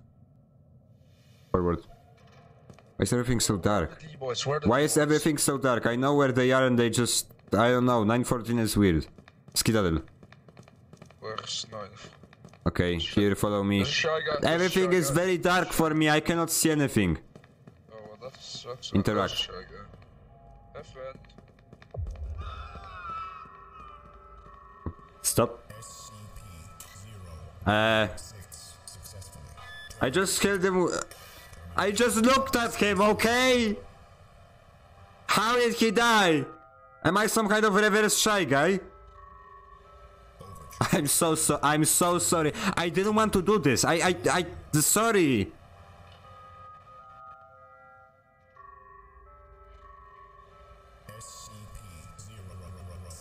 Forward. Why is everything so dark? Why is everything so dark? I know where they are and they just... I don't know, 914 is weird. Skedaddle. Where's knife? Okay, here, follow me. Everything is very dark for me, I cannot see anything. Interact. Stop. I just killed him... I just looked at him, okay? How did he die? Am I some kind of reverse shy guy? I'm so sorry. I didn't want to do this. Sorry.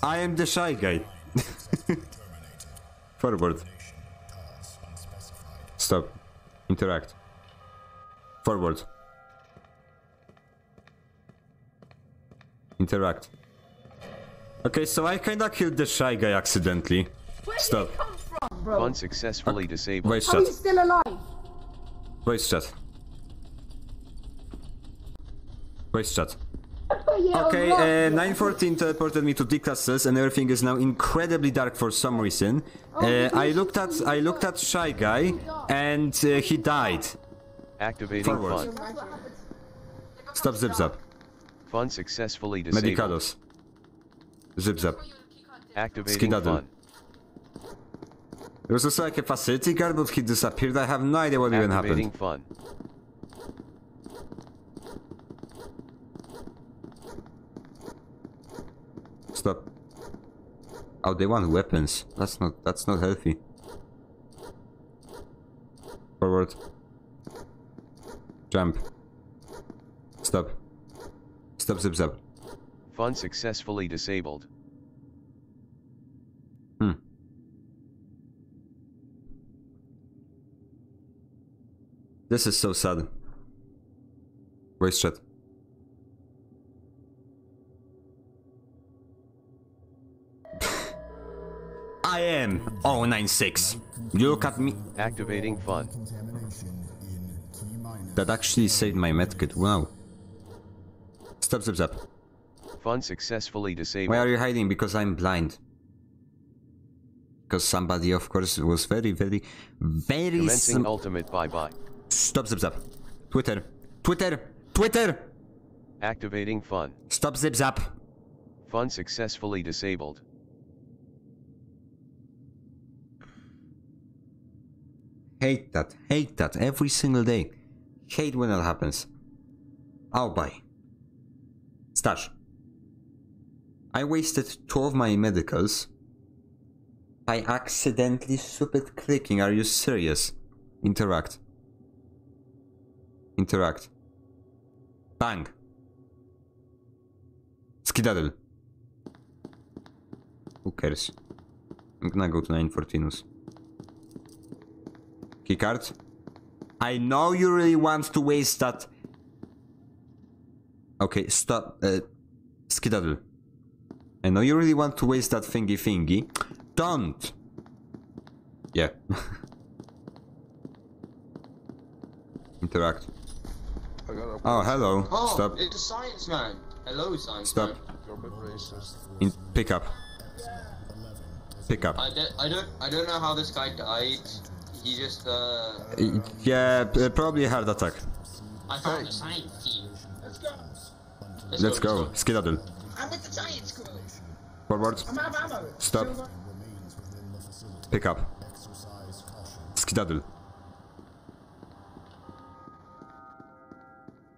I am the shy guy. Forward. Stop. Interact. Forward. Interact. Okay, so I kinda killed the shy guy accidentally. Stop. Where did he come from, bro? Unsuccessfully disabled. Voice chat. How is still alive? Voice chat. Voice chat. Okay, 914 teleported me to D-Class cells, and everything is now incredibly dark for some reason. I looked at shy guy, and he died. Activating fun. Stop zip zap. Fun successfully disabled. Medicados. Zip zap. Activating fun. There was also like a facility guard, but he disappeared. I have no idea what even happened. Activating fun. Stop. Oh, they want weapons. That's not healthy. Forward. Jump. Stop. Stop, zip, zap. Fun successfully disabled. This is so sad. Voice chat. I am 096. You look at me. Activating fun. That actually saved my medkit. Wow. Stop, zip, zap. Fun successfully disabled. Why are you hiding? Because I'm blind. Because somebody, of course, was very. Commencing ultimate. Bye bye. Stop, zip, zap. Twitter. Twitter. Twitter. Activating fun. Stop, zip, zap. Fun successfully disabled. Hate that. Hate that. Every single day. Hate when it happens. I'll buy. Stash. I wasted 2 of my medicals by accidentally stupid clicking. Are you serious? Interact. Interact. Bang. Skedaddle. Who cares? I'm gonna go to 914us. Keycard. I know you really want to waste that. Okay, stop. Skedaddle. I know you really want to waste that thingy. Don't. Yeah. Interact. Oh, hello. Oh, stop. It's a science man. Hello, science stop. Man. Stop. Pick up. Pick up. I don't know how this guy died. He just, yeah, probably heart attack. I found the science team. Let's go. Let's go. Skedaddle. I'm with the science crew. Forward. I'm out of ammo. Stop. Pick up. Skedaddle.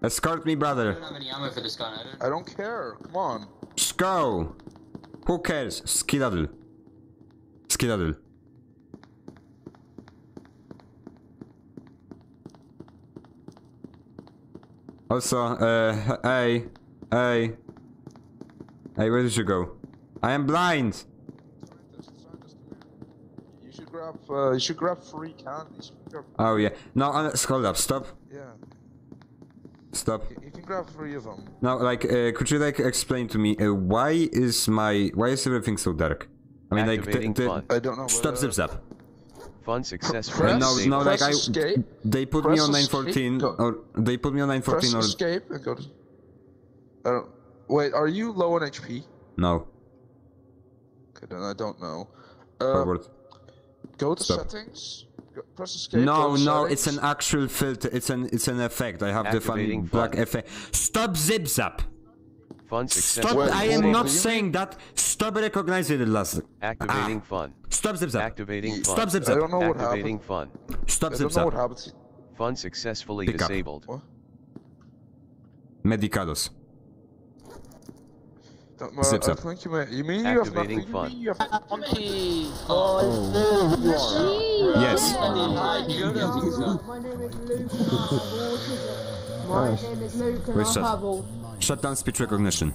Escort me, brother. I don't have any ammo for this gun. I don't care. Come on. Just go. Who cares? Skedaddle. Skedaddle. Also, hey, where did you go? I am blind. You should grab free candies. Oh yeah. No, hold up. Stop. Yeah. Stop. You can grab 3 of them. Now, like, could you like explain to me why is everything so dark? I mean, I don't know. Stop, zip, zap. Fun successful. No, like escape. They put me on 914, or they put me on 914, or escape and go. Wait, are you low on HP? No. Okay, then I don't know. Forward. Go to settings. Press escape. No, it's an actual filter. It's an effect. I have activating the funny black effect. Stop, zip, zap. Fun successful. Stop. Wait, I am not saying that. Stop recognizing it last. Activating fun. Stop, zip, zap. Activating fun. Stop, zip, zap. I don't know what happened. Fun. Stop, zip, zap. Fun successfully disabled. Medicados. Zip, zap. You mean you have nothing? Yes. My name is Luke and I'm Pavel. Shut down speech recognition.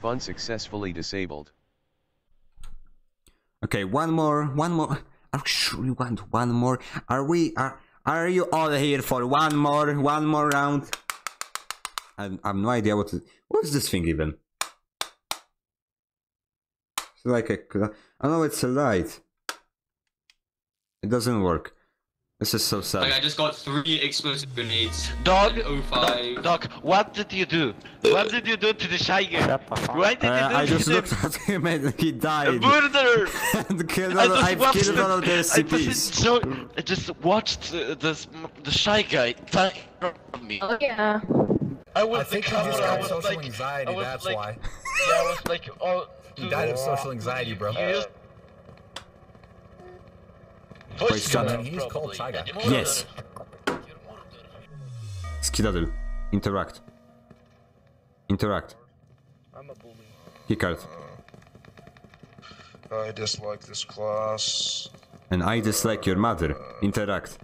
Fun successfully disabled. Okay, one more. I actually want one more. Are you all here for one more round? I have no idea what is this thing even. like a... I know it's a light. It doesn't work. This is so sad. Like, I just got 3 explosive grenades. Dog, Dog, what did you do? What did you do to the tiger? Why did you do I just looked at him and he died. A murderer! And killed all, I've killed all of the SCPs. I just watched the shy guy die from me. Oh yeah. I think he just got social anxiety, that's why. Yeah, I was like, oh, he died of social anxiety, bro. He's called Tiger. Yes. Skedaddle. Interact. Interact. I'm a bully. Keycard. I dislike this class. And I dislike your mother. Interact.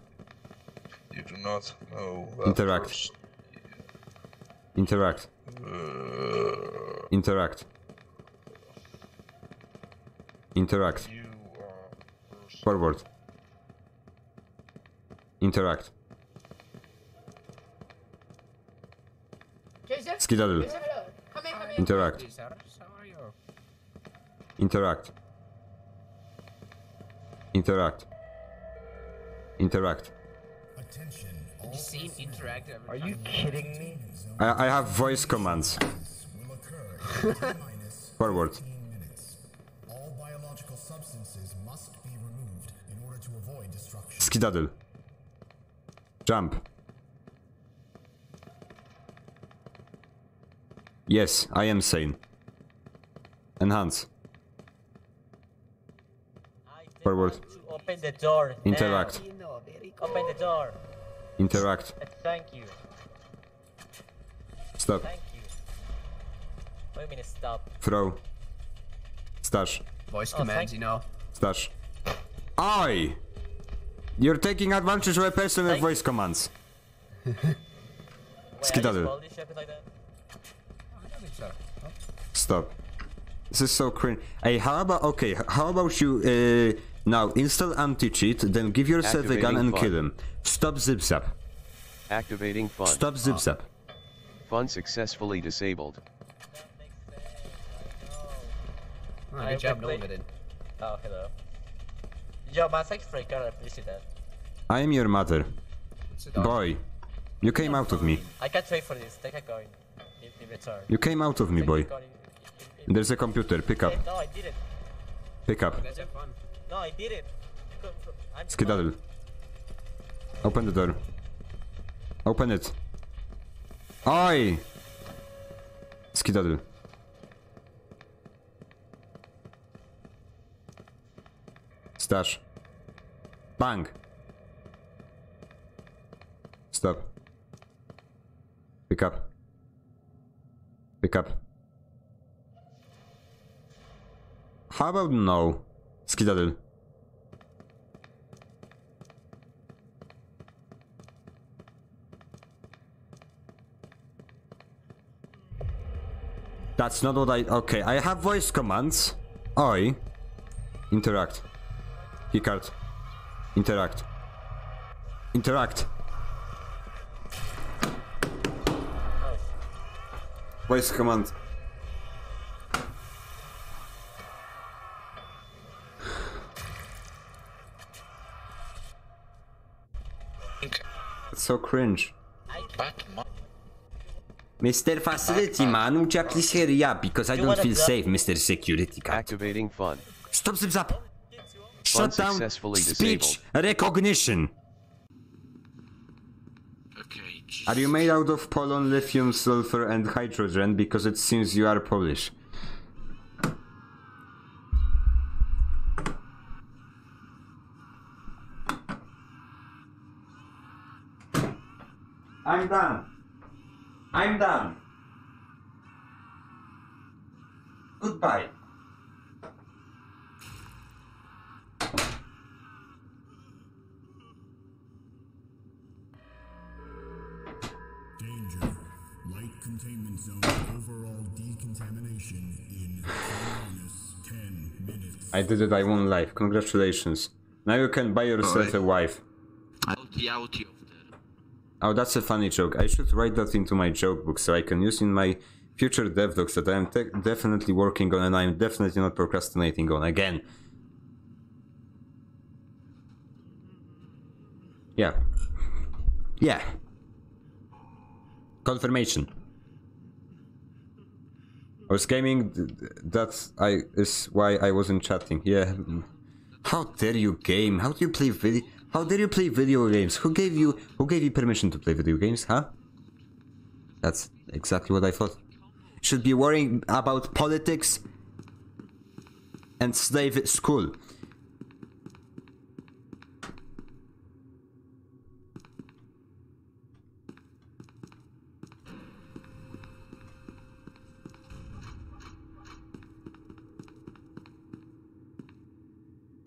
You do not know that. Interact. Person. Interact. Interact. Interact. Forward. Interact. Skedaddle. Interact. Interact. Interact. Interact. Are you kidding me? I have voice commands. Forward. All biological substances must be removed in order to avoid destruction. Skedaddle. Jump. Yes, I am sane. Enhance. Forward. Open the door. Interact. Open the door. Interact. Thank you. Stop. Thank you. Wait a minute, stop. Throw. Stash. Voice commands, you know. Stash. I. You're taking advantage of a person with voice commands. Skedaddle. Stop. This is so cringe. Hey, how about, okay, how about you now install anti-cheat, then give yourself a gun and kill him. Stop zip-zap. Activating fun. Stop zip-zap. Fun successfully disabled. Oh, good job, no limited. Oh, hello. Yo, my sex freak, I appreciate that. I am your mother. Boy, you came out of me. I can't wait for this, take a coin. In return. You came out of me, boy. There's a computer, pick up. No, I didn't. Pick up. No, I didn't. Skedaddle. Open the door. Open it. Oi! Skedaddle. Stash. Bang. Stop. Pick up. Pick up. How about no? Skedaddle. That's not what I... Okay, I have voice commands. Oi. Interact. Keycard. Interact. Interact. Voice command. It's so cringe. Mr. Facility Man, would you please hurry up because I don't feel safe, Mr. Security Guard. Activating fun. Stop zip zap. Shut down speech recognition. Okay, are you made out of polon, lithium, sulfur and hydrogen because it seems you are Polish? I'm done. I'm done. Goodbye. Containment zone overall decontamination in -10 minutes. I did it, I won life. Congratulations. Now you can buy yourself a wife. Oh, that's a funny joke. I should write that into my joke book so I can use in my future devlogs that I am definitely working on, and I am definitely not procrastinating on again. Yeah. Yeah. Confirmation. I was gaming, that is why I wasn't chatting, yeah. How dare you game? How do you play video? How dare you play video games? Who gave you permission to play video games, huh? That's exactly what I thought. Should be worrying about politics and slave school.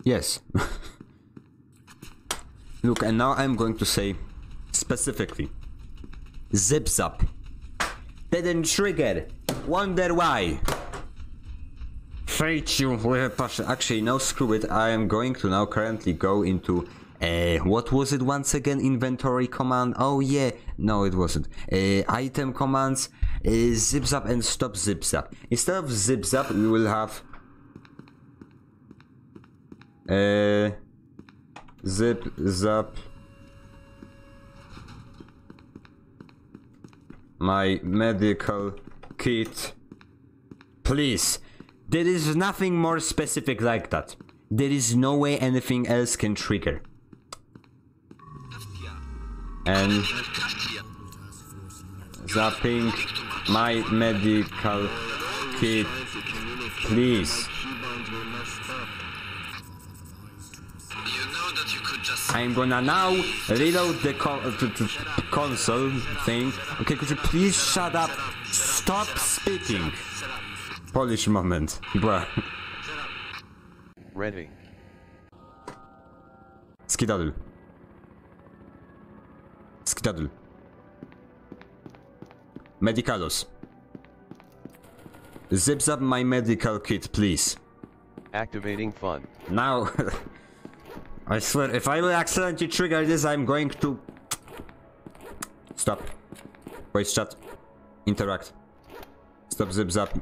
Yes. Look, and now I'm going to say specifically. Zips up. Didn't trigger. Wonder why. Fate you with a passion. Actually, no, screw it. I am going to now currently go into... what was it once again? Inventory command. Oh, yeah. No, it wasn't. Item commands. Zips up and stop zips up. Instead of zips up, we will have... zip, zap. My medical kit. Please. There is nothing more specific like that. There is no way anything else can trigger. And zapping my medical kit. Please. I'm gonna now reload the console thing. Okay, could you please shut up? Stop speaking. Polish moment, bruh. Ready. Skedaddle. Skedaddle. Medicalos. Zips up my medical kit, please. Activating fun. Now... I swear, if I will accidentally trigger this, I'm going to... Stop. Wait, chat. Interact. Stop zip zapping.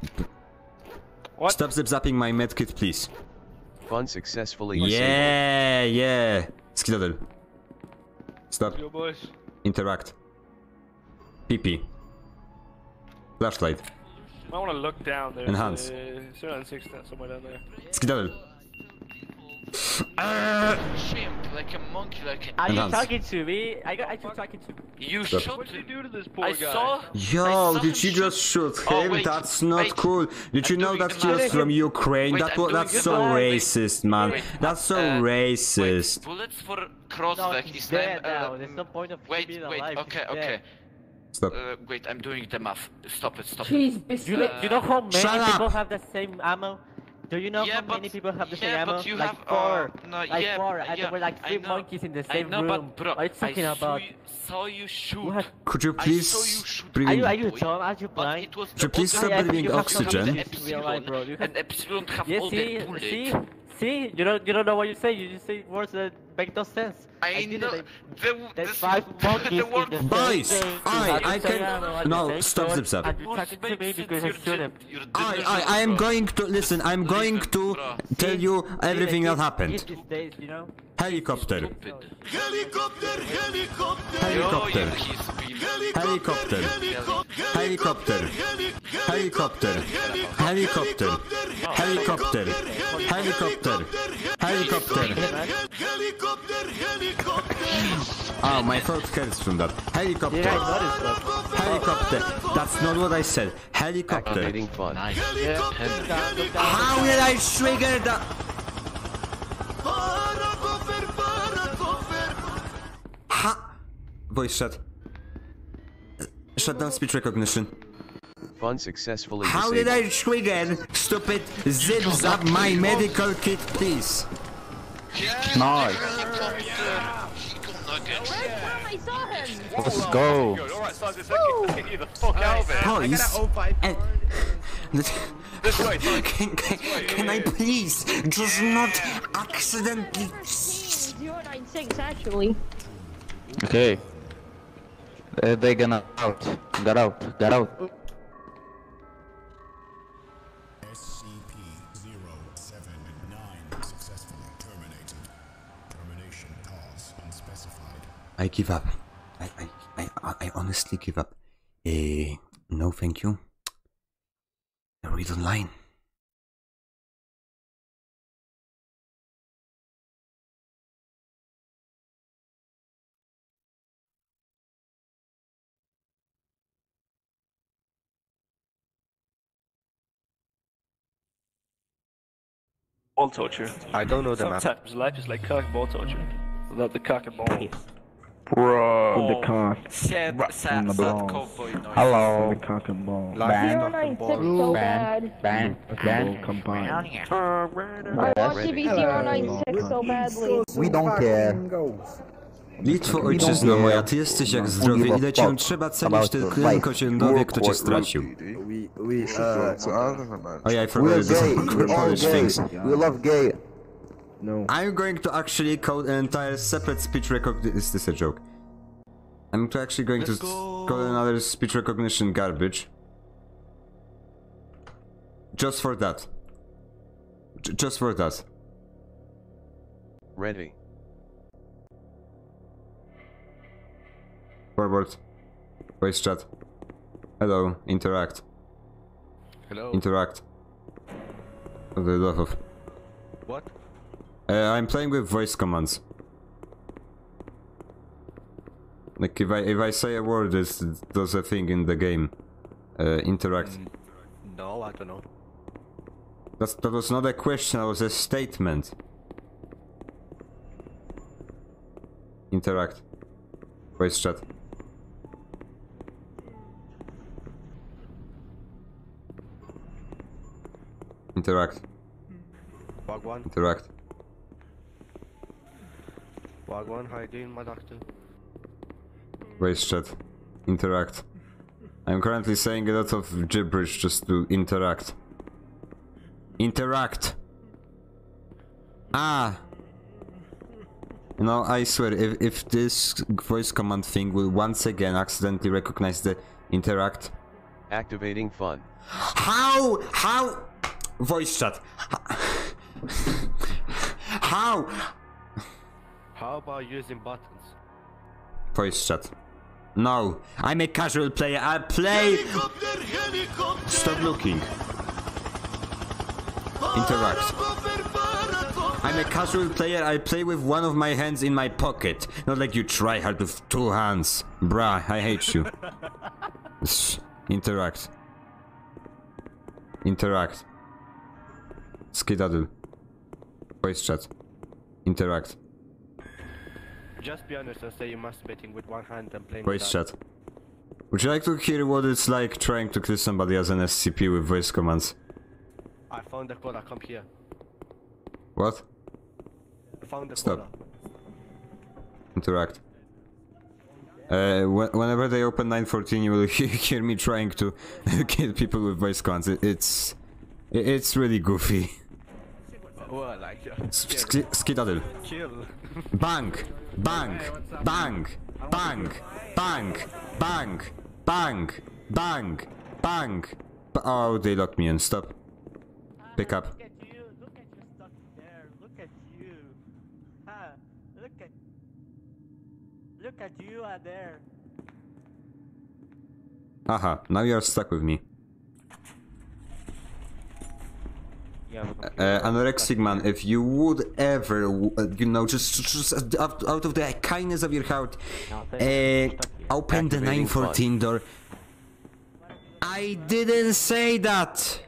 What? Stop zip zapping my medkit, please. Fun successfully. Yeah, yeah. Skedaddle. Stop. Interact. PP. Flashlight. I want to look down there. Enhance. Somewhere down there. Skedaddle. Shimp, like a monkey, like an... Are you talking to me? I keep talking to you. Stop. Shot. What did you do to this poor guy? Saw... Yo, did you just shoot him? Oh, that's not cool. Did you know that he was from Ukraine? Wait, that's so racist, man. Wait, that's so racist. Wait, bullets for Crossback. No, he's dead now. There's no point of being alive. Wait, okay, okay. Stop. Wait, I'm doing the math. Stop it, stop it. Do you know how many people have the same ammo? Do you know how many people have the same ammo? But you like have, four. And there were like three monkeys in the same room. But bro, what are you talking about? Saw you shoot. What? Could you please? Are you dumb? Are you blind? Could you please stop breathing oxygen? And Epsilon have all the bullets. See, you don't know what you say. You just say words that make no sense. I know. There's five monkeys in the boys, I can. No, stop, zip, zap. I am going to listen. I'm going to tell you everything that happened. Helicopter. Helicopter. Helicopter. Helicopter. Helicopter. Helicopter. Helicopter. Helicopter. Helicopter. Helicopter. Oh, my throat hurts from that. Helicopter. Yeah, that helicopter. That's not what I said. Helicopter. Nice. Yeah. How will I trigger that? Ha! Voice shut. Shut down speech recognition. Fun successfully. How did I trigger? Stupid. Zip zap my medical kit, please. Yeah, nice. Yeah. Let's go. Can I please just not accidentally? 096 actually. Okay. They gonna out. Got out. Got out. I give up. I honestly give up. No, thank you. I read online. Ball torture. I don't know the map. Sometimes life is like cock and ball torture. Without the cock and ball. Bro, oh, the cock. Sad cowboy noise. Hello. The cock and ball. Bang. Bang. Bang. Bang. Combined. I want to be 096 so badly. We don't care. Litwo ojczyzno moja, ty jesteś jak zdrowie, ile cię trzeba cenić, tylko się dowie, kto cię stracił. Oh yeah, I forgot Polish things. We love gay. No. I'm going to actually code an entire separate speech recognition. Is this a joke? I'm actually going to code another speech recognition garbage. Just for that. Just for that. Ready. Forward. Voice chat. Hello. Interact. Hello. Interact. For the love of. What? I'm playing with voice commands. Like if I say a word, it does a thing in the game. Interact. No, I don't know. That was not a question. That was a statement. Interact. Voice chat. Interact. Bug one. Interact. Bug one, how you doing, my doctor? Voice chat. Interact. I'm currently saying a lot of gibberish just to interact. Interact! Ah! No, I swear, if this voice command thing will once again accidentally recognize the interact. Activating fun. How? How? Voice chat. How? How about using buttons? Voice chat. No, I'm a casual player. I play. Helicopter, helicopter. Stop looking. Interact. I'm a casual player. I play with one of my hands in my pocket. Not like you try hard with two hands. Bruh, I hate you. Interact. Interact. Skedaddle. Voice chat. Interact. Just be honest and say you're masturbating with one hand and playing voice chat. Would you like to hear what it's like trying to kill somebody as an SCP with voice commands? I found the caller, come here. What? I found the caller. Interact. Whenever they open 914, you will hear me trying to kill people with voice commands. It's really goofy. Well, like, Skedaddle. Bang! Bang! Bang! Bang! Bang! Bang! Bang! Bang! Bang! Oh, they locked me in. Stop. Pick up. Look at you. Look at your stuff there. Look at you. Ha! Look at you are there. Aha! Now you are stuck with me. Anorexic man, if you would ever, you know, just out of the kindness of your heart, open the 914 door. I didn't say that!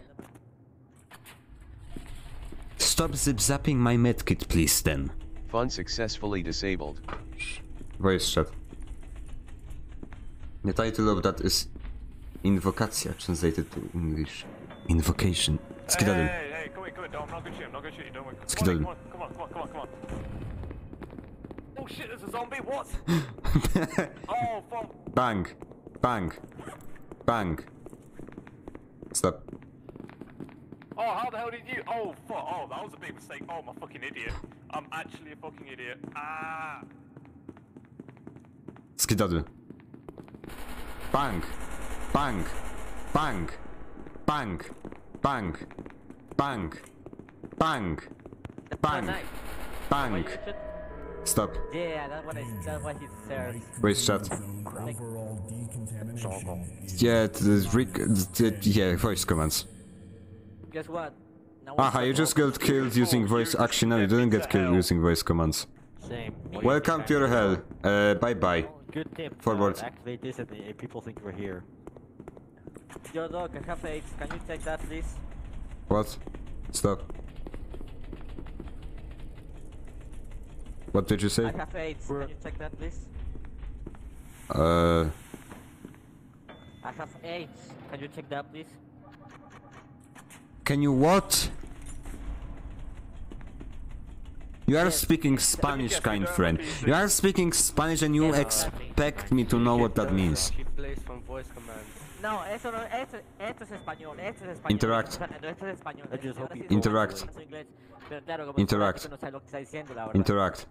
Stop zip-zapping my medkit, please, then. Fun successfully disabled. Voice chat. The title of that is Invocacja, translated to English. Invocation. Skedaddle. Hey, come on, no, I'm not gonna shoot him, don't worry. Skedaddle. Come on. Oh shit, there's a zombie, what? Oh, fuck. Bang. Bang. Bang. Stop. Oh, how the hell did you? Oh, fuck. Oh, that was a big mistake. Oh, I'm a fucking idiot. I'm actually a fucking idiot. Ah. Skedaddle. Bang. Bang. Bang. Bang. Bang, bang, bang, bang, bang, Stop. Yeah, that's what it serves. Wait, chat. Yeah, voice commands. Guess what? Aha, you just got killed using voice action. No, you didn't get killed using voice commands. Same. Welcome to your hell. Bye-bye. Good tip. Forward. Activate this and people think we're here. Your dog, I have AIDS. Can you take that, please? What? Stop. What did you say? I have AIDS. Can you take that, please? I have AIDS. Can you take that, please? Can you what? You are speaking Spanish, kind friend. You are speaking Spanish and you expect me to know what that means. Interact. Interact. Interact. Interact.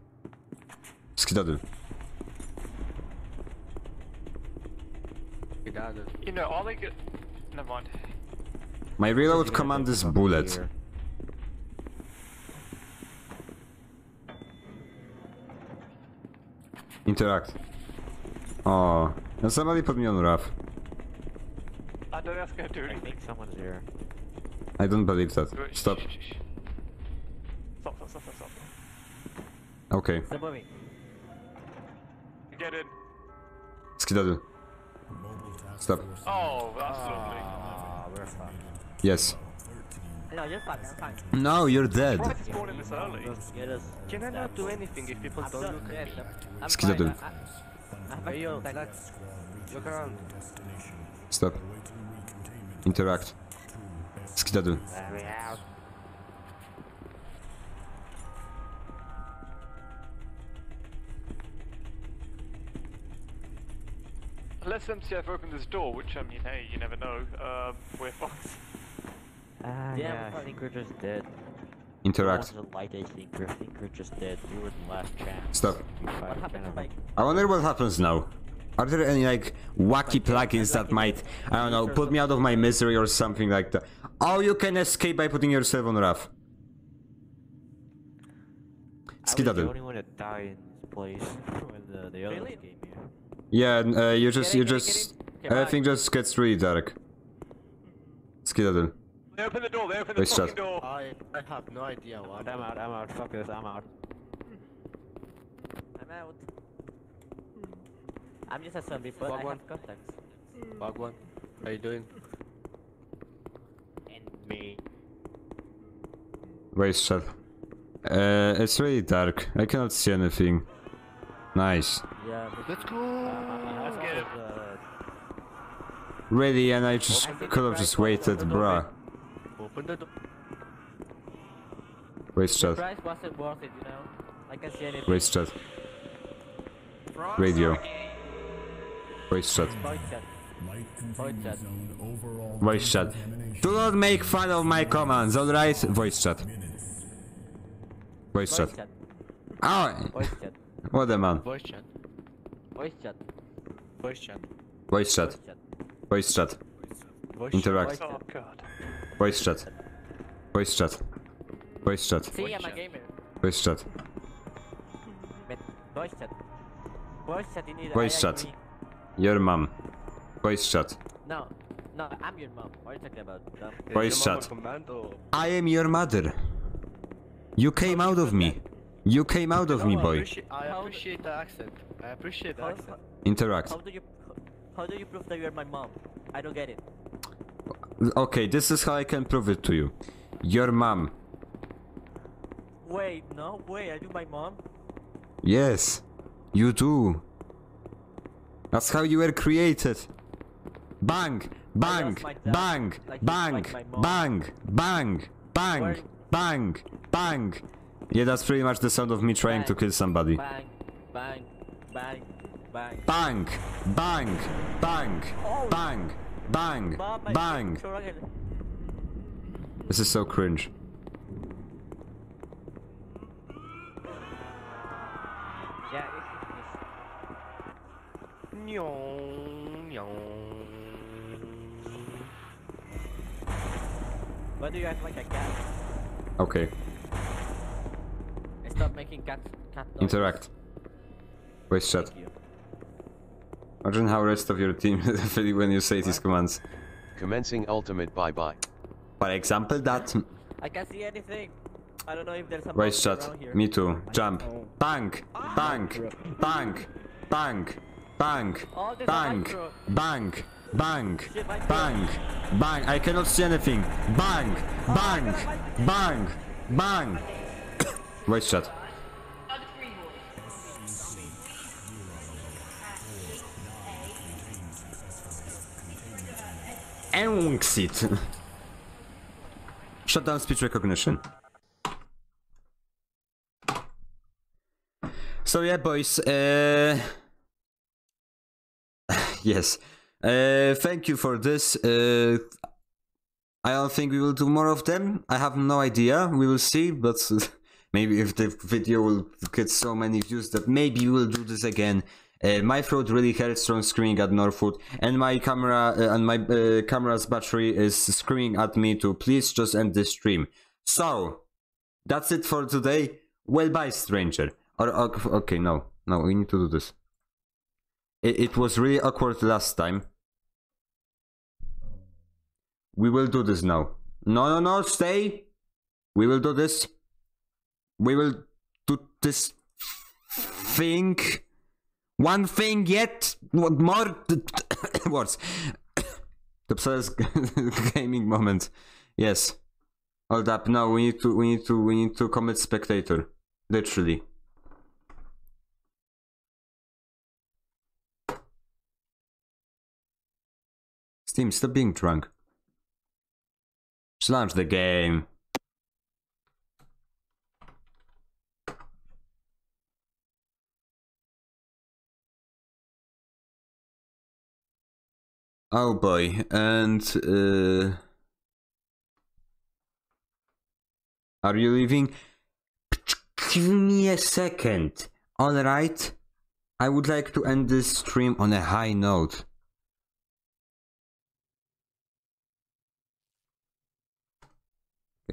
Skedaddle. You know, all I get... Never mind. My reload command is bullet. Interact. Oh, and somebody put me on rough. I don't know if I can do anything. I think someone's here. I don't believe that. Stop. Stop. Okay. Get in. Skedaddle. Stop. Oh, that's lovely. We're fine. Yes. No, you're fine, I'm fine. No, you're dead. Can I not do anything if people don't look at me? Skedaddle. Look around. Stop. Interact. Skedaddle. Unless MTF opened this door, which I mean, hey, you never know. We're fucked. Yeah, I think we're just dead. Interact. I think we're just dead. We were the last chance. Stop. I wonder what happens now. Are there any like wacky plugins that might, I don't know, put me out of my misery or something like that? Oh, you can escape by putting yourself on RAF. Skedaddle. I only want to die in this place when the other game here. Yeah, I think just gets really dark. Skedaddle. They open the door, they open the fucking door! I have no idea what. I'm out, fuck this, I'm out. I'm just a zombie, but I have contacts. Bug one, how you doing? And me. Wait, shut. It's really dark, I cannot see anything. Nice. Yeah, let's go! Let's get it. Really, and I just could've just waited, bruh. Open the door. Race chat. The price wasn't worth it, you know? I can see anything. Race chat. Radio. Race chat. Voice chat. Do not make fun of my commands, alright? Voice chat. Voice chat. Oh! What a man. Voice chat. Voice chat. Voice chat. Voice chat. Voice chat. Interact. Oh god. Voice chat. Voice chat. Voice chat. See, I'm a gamer. Voice chat. Voice chat. Voice chat. Voice chat. Your mom. Voice chat. No, I'm your mom. What are you talking about? Voice chat. I am your mother. You came out of me. You came out of me, boy. I appreciate the accent. Interact. How do you prove that you're my mom? I don't get it. Okay, this is how I can prove it to you. Your mom. Wait, no way, are you my mom? Yes, you do. That's how you were created. Bang, bang, bang, bang, bang, bang, bang, bang, bang. Yeah, that's pretty much the sound of me trying to kill somebody. Bang, bang, bang, bang, bang, bang, bang, bang. Bang! Bang! This is so cringe. Yeah, why do you act like a cat? Okay. Stop making cats. Interact. Voice chat. Imagine how rest of your team feel when you say these commands. Commencing ultimate bye-bye. For example that. I can't see anything. I don't know if there's something wrong here. Me too. Jump. Tank. Tank. Tank. Tank. Tank. Tank. Bank. Bang! Bang! Bang! I cannot see anything! Bang! Bang! Bang! Bang! Voice chat. Exit. Shut down speech recognition. So yeah, boys. Yes. Thank you for this. I don't think we will do more of them. I have no idea. We will see, but maybe if the video will get so many views that maybe we will do this again. My throat really hurts from screaming at Northwood, and my camera camera's battery is screaming at me to please just end the stream. So that's it for today. Well, bye, stranger. Or okay, no, we need to do this. It was really awkward last time. We will do this now. No, stay. We will do this. We will do this thing. One thing yet. What more words? The obsessed gaming moment. Yes. Hold up. Now we need to commit spectator. Literally. Steam, stop being drunk. Just launch the game. Oh boy, and are you leaving? Give me a second. Alright. I would like to end this stream on a high note.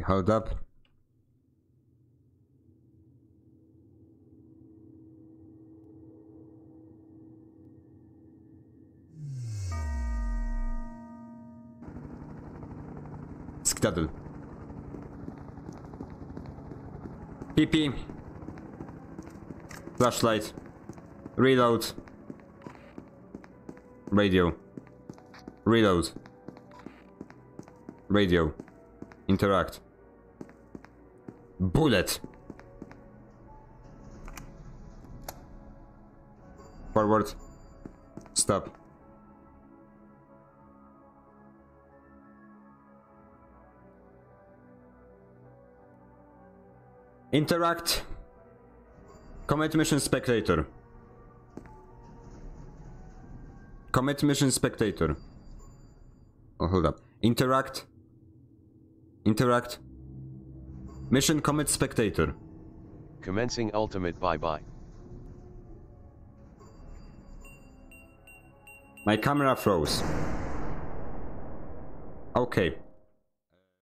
Hold up. Skedaddle. PP. Flashlight. Reload. Radio. Reload. Radio. Interact. Bullet. Forward. Stop. Interact. Commit mission spectator. Commit mission spectator. Oh, hold up. Interact. Interact. Mission commit spectator. Commencing ultimate bye-bye. My camera froze. Okay.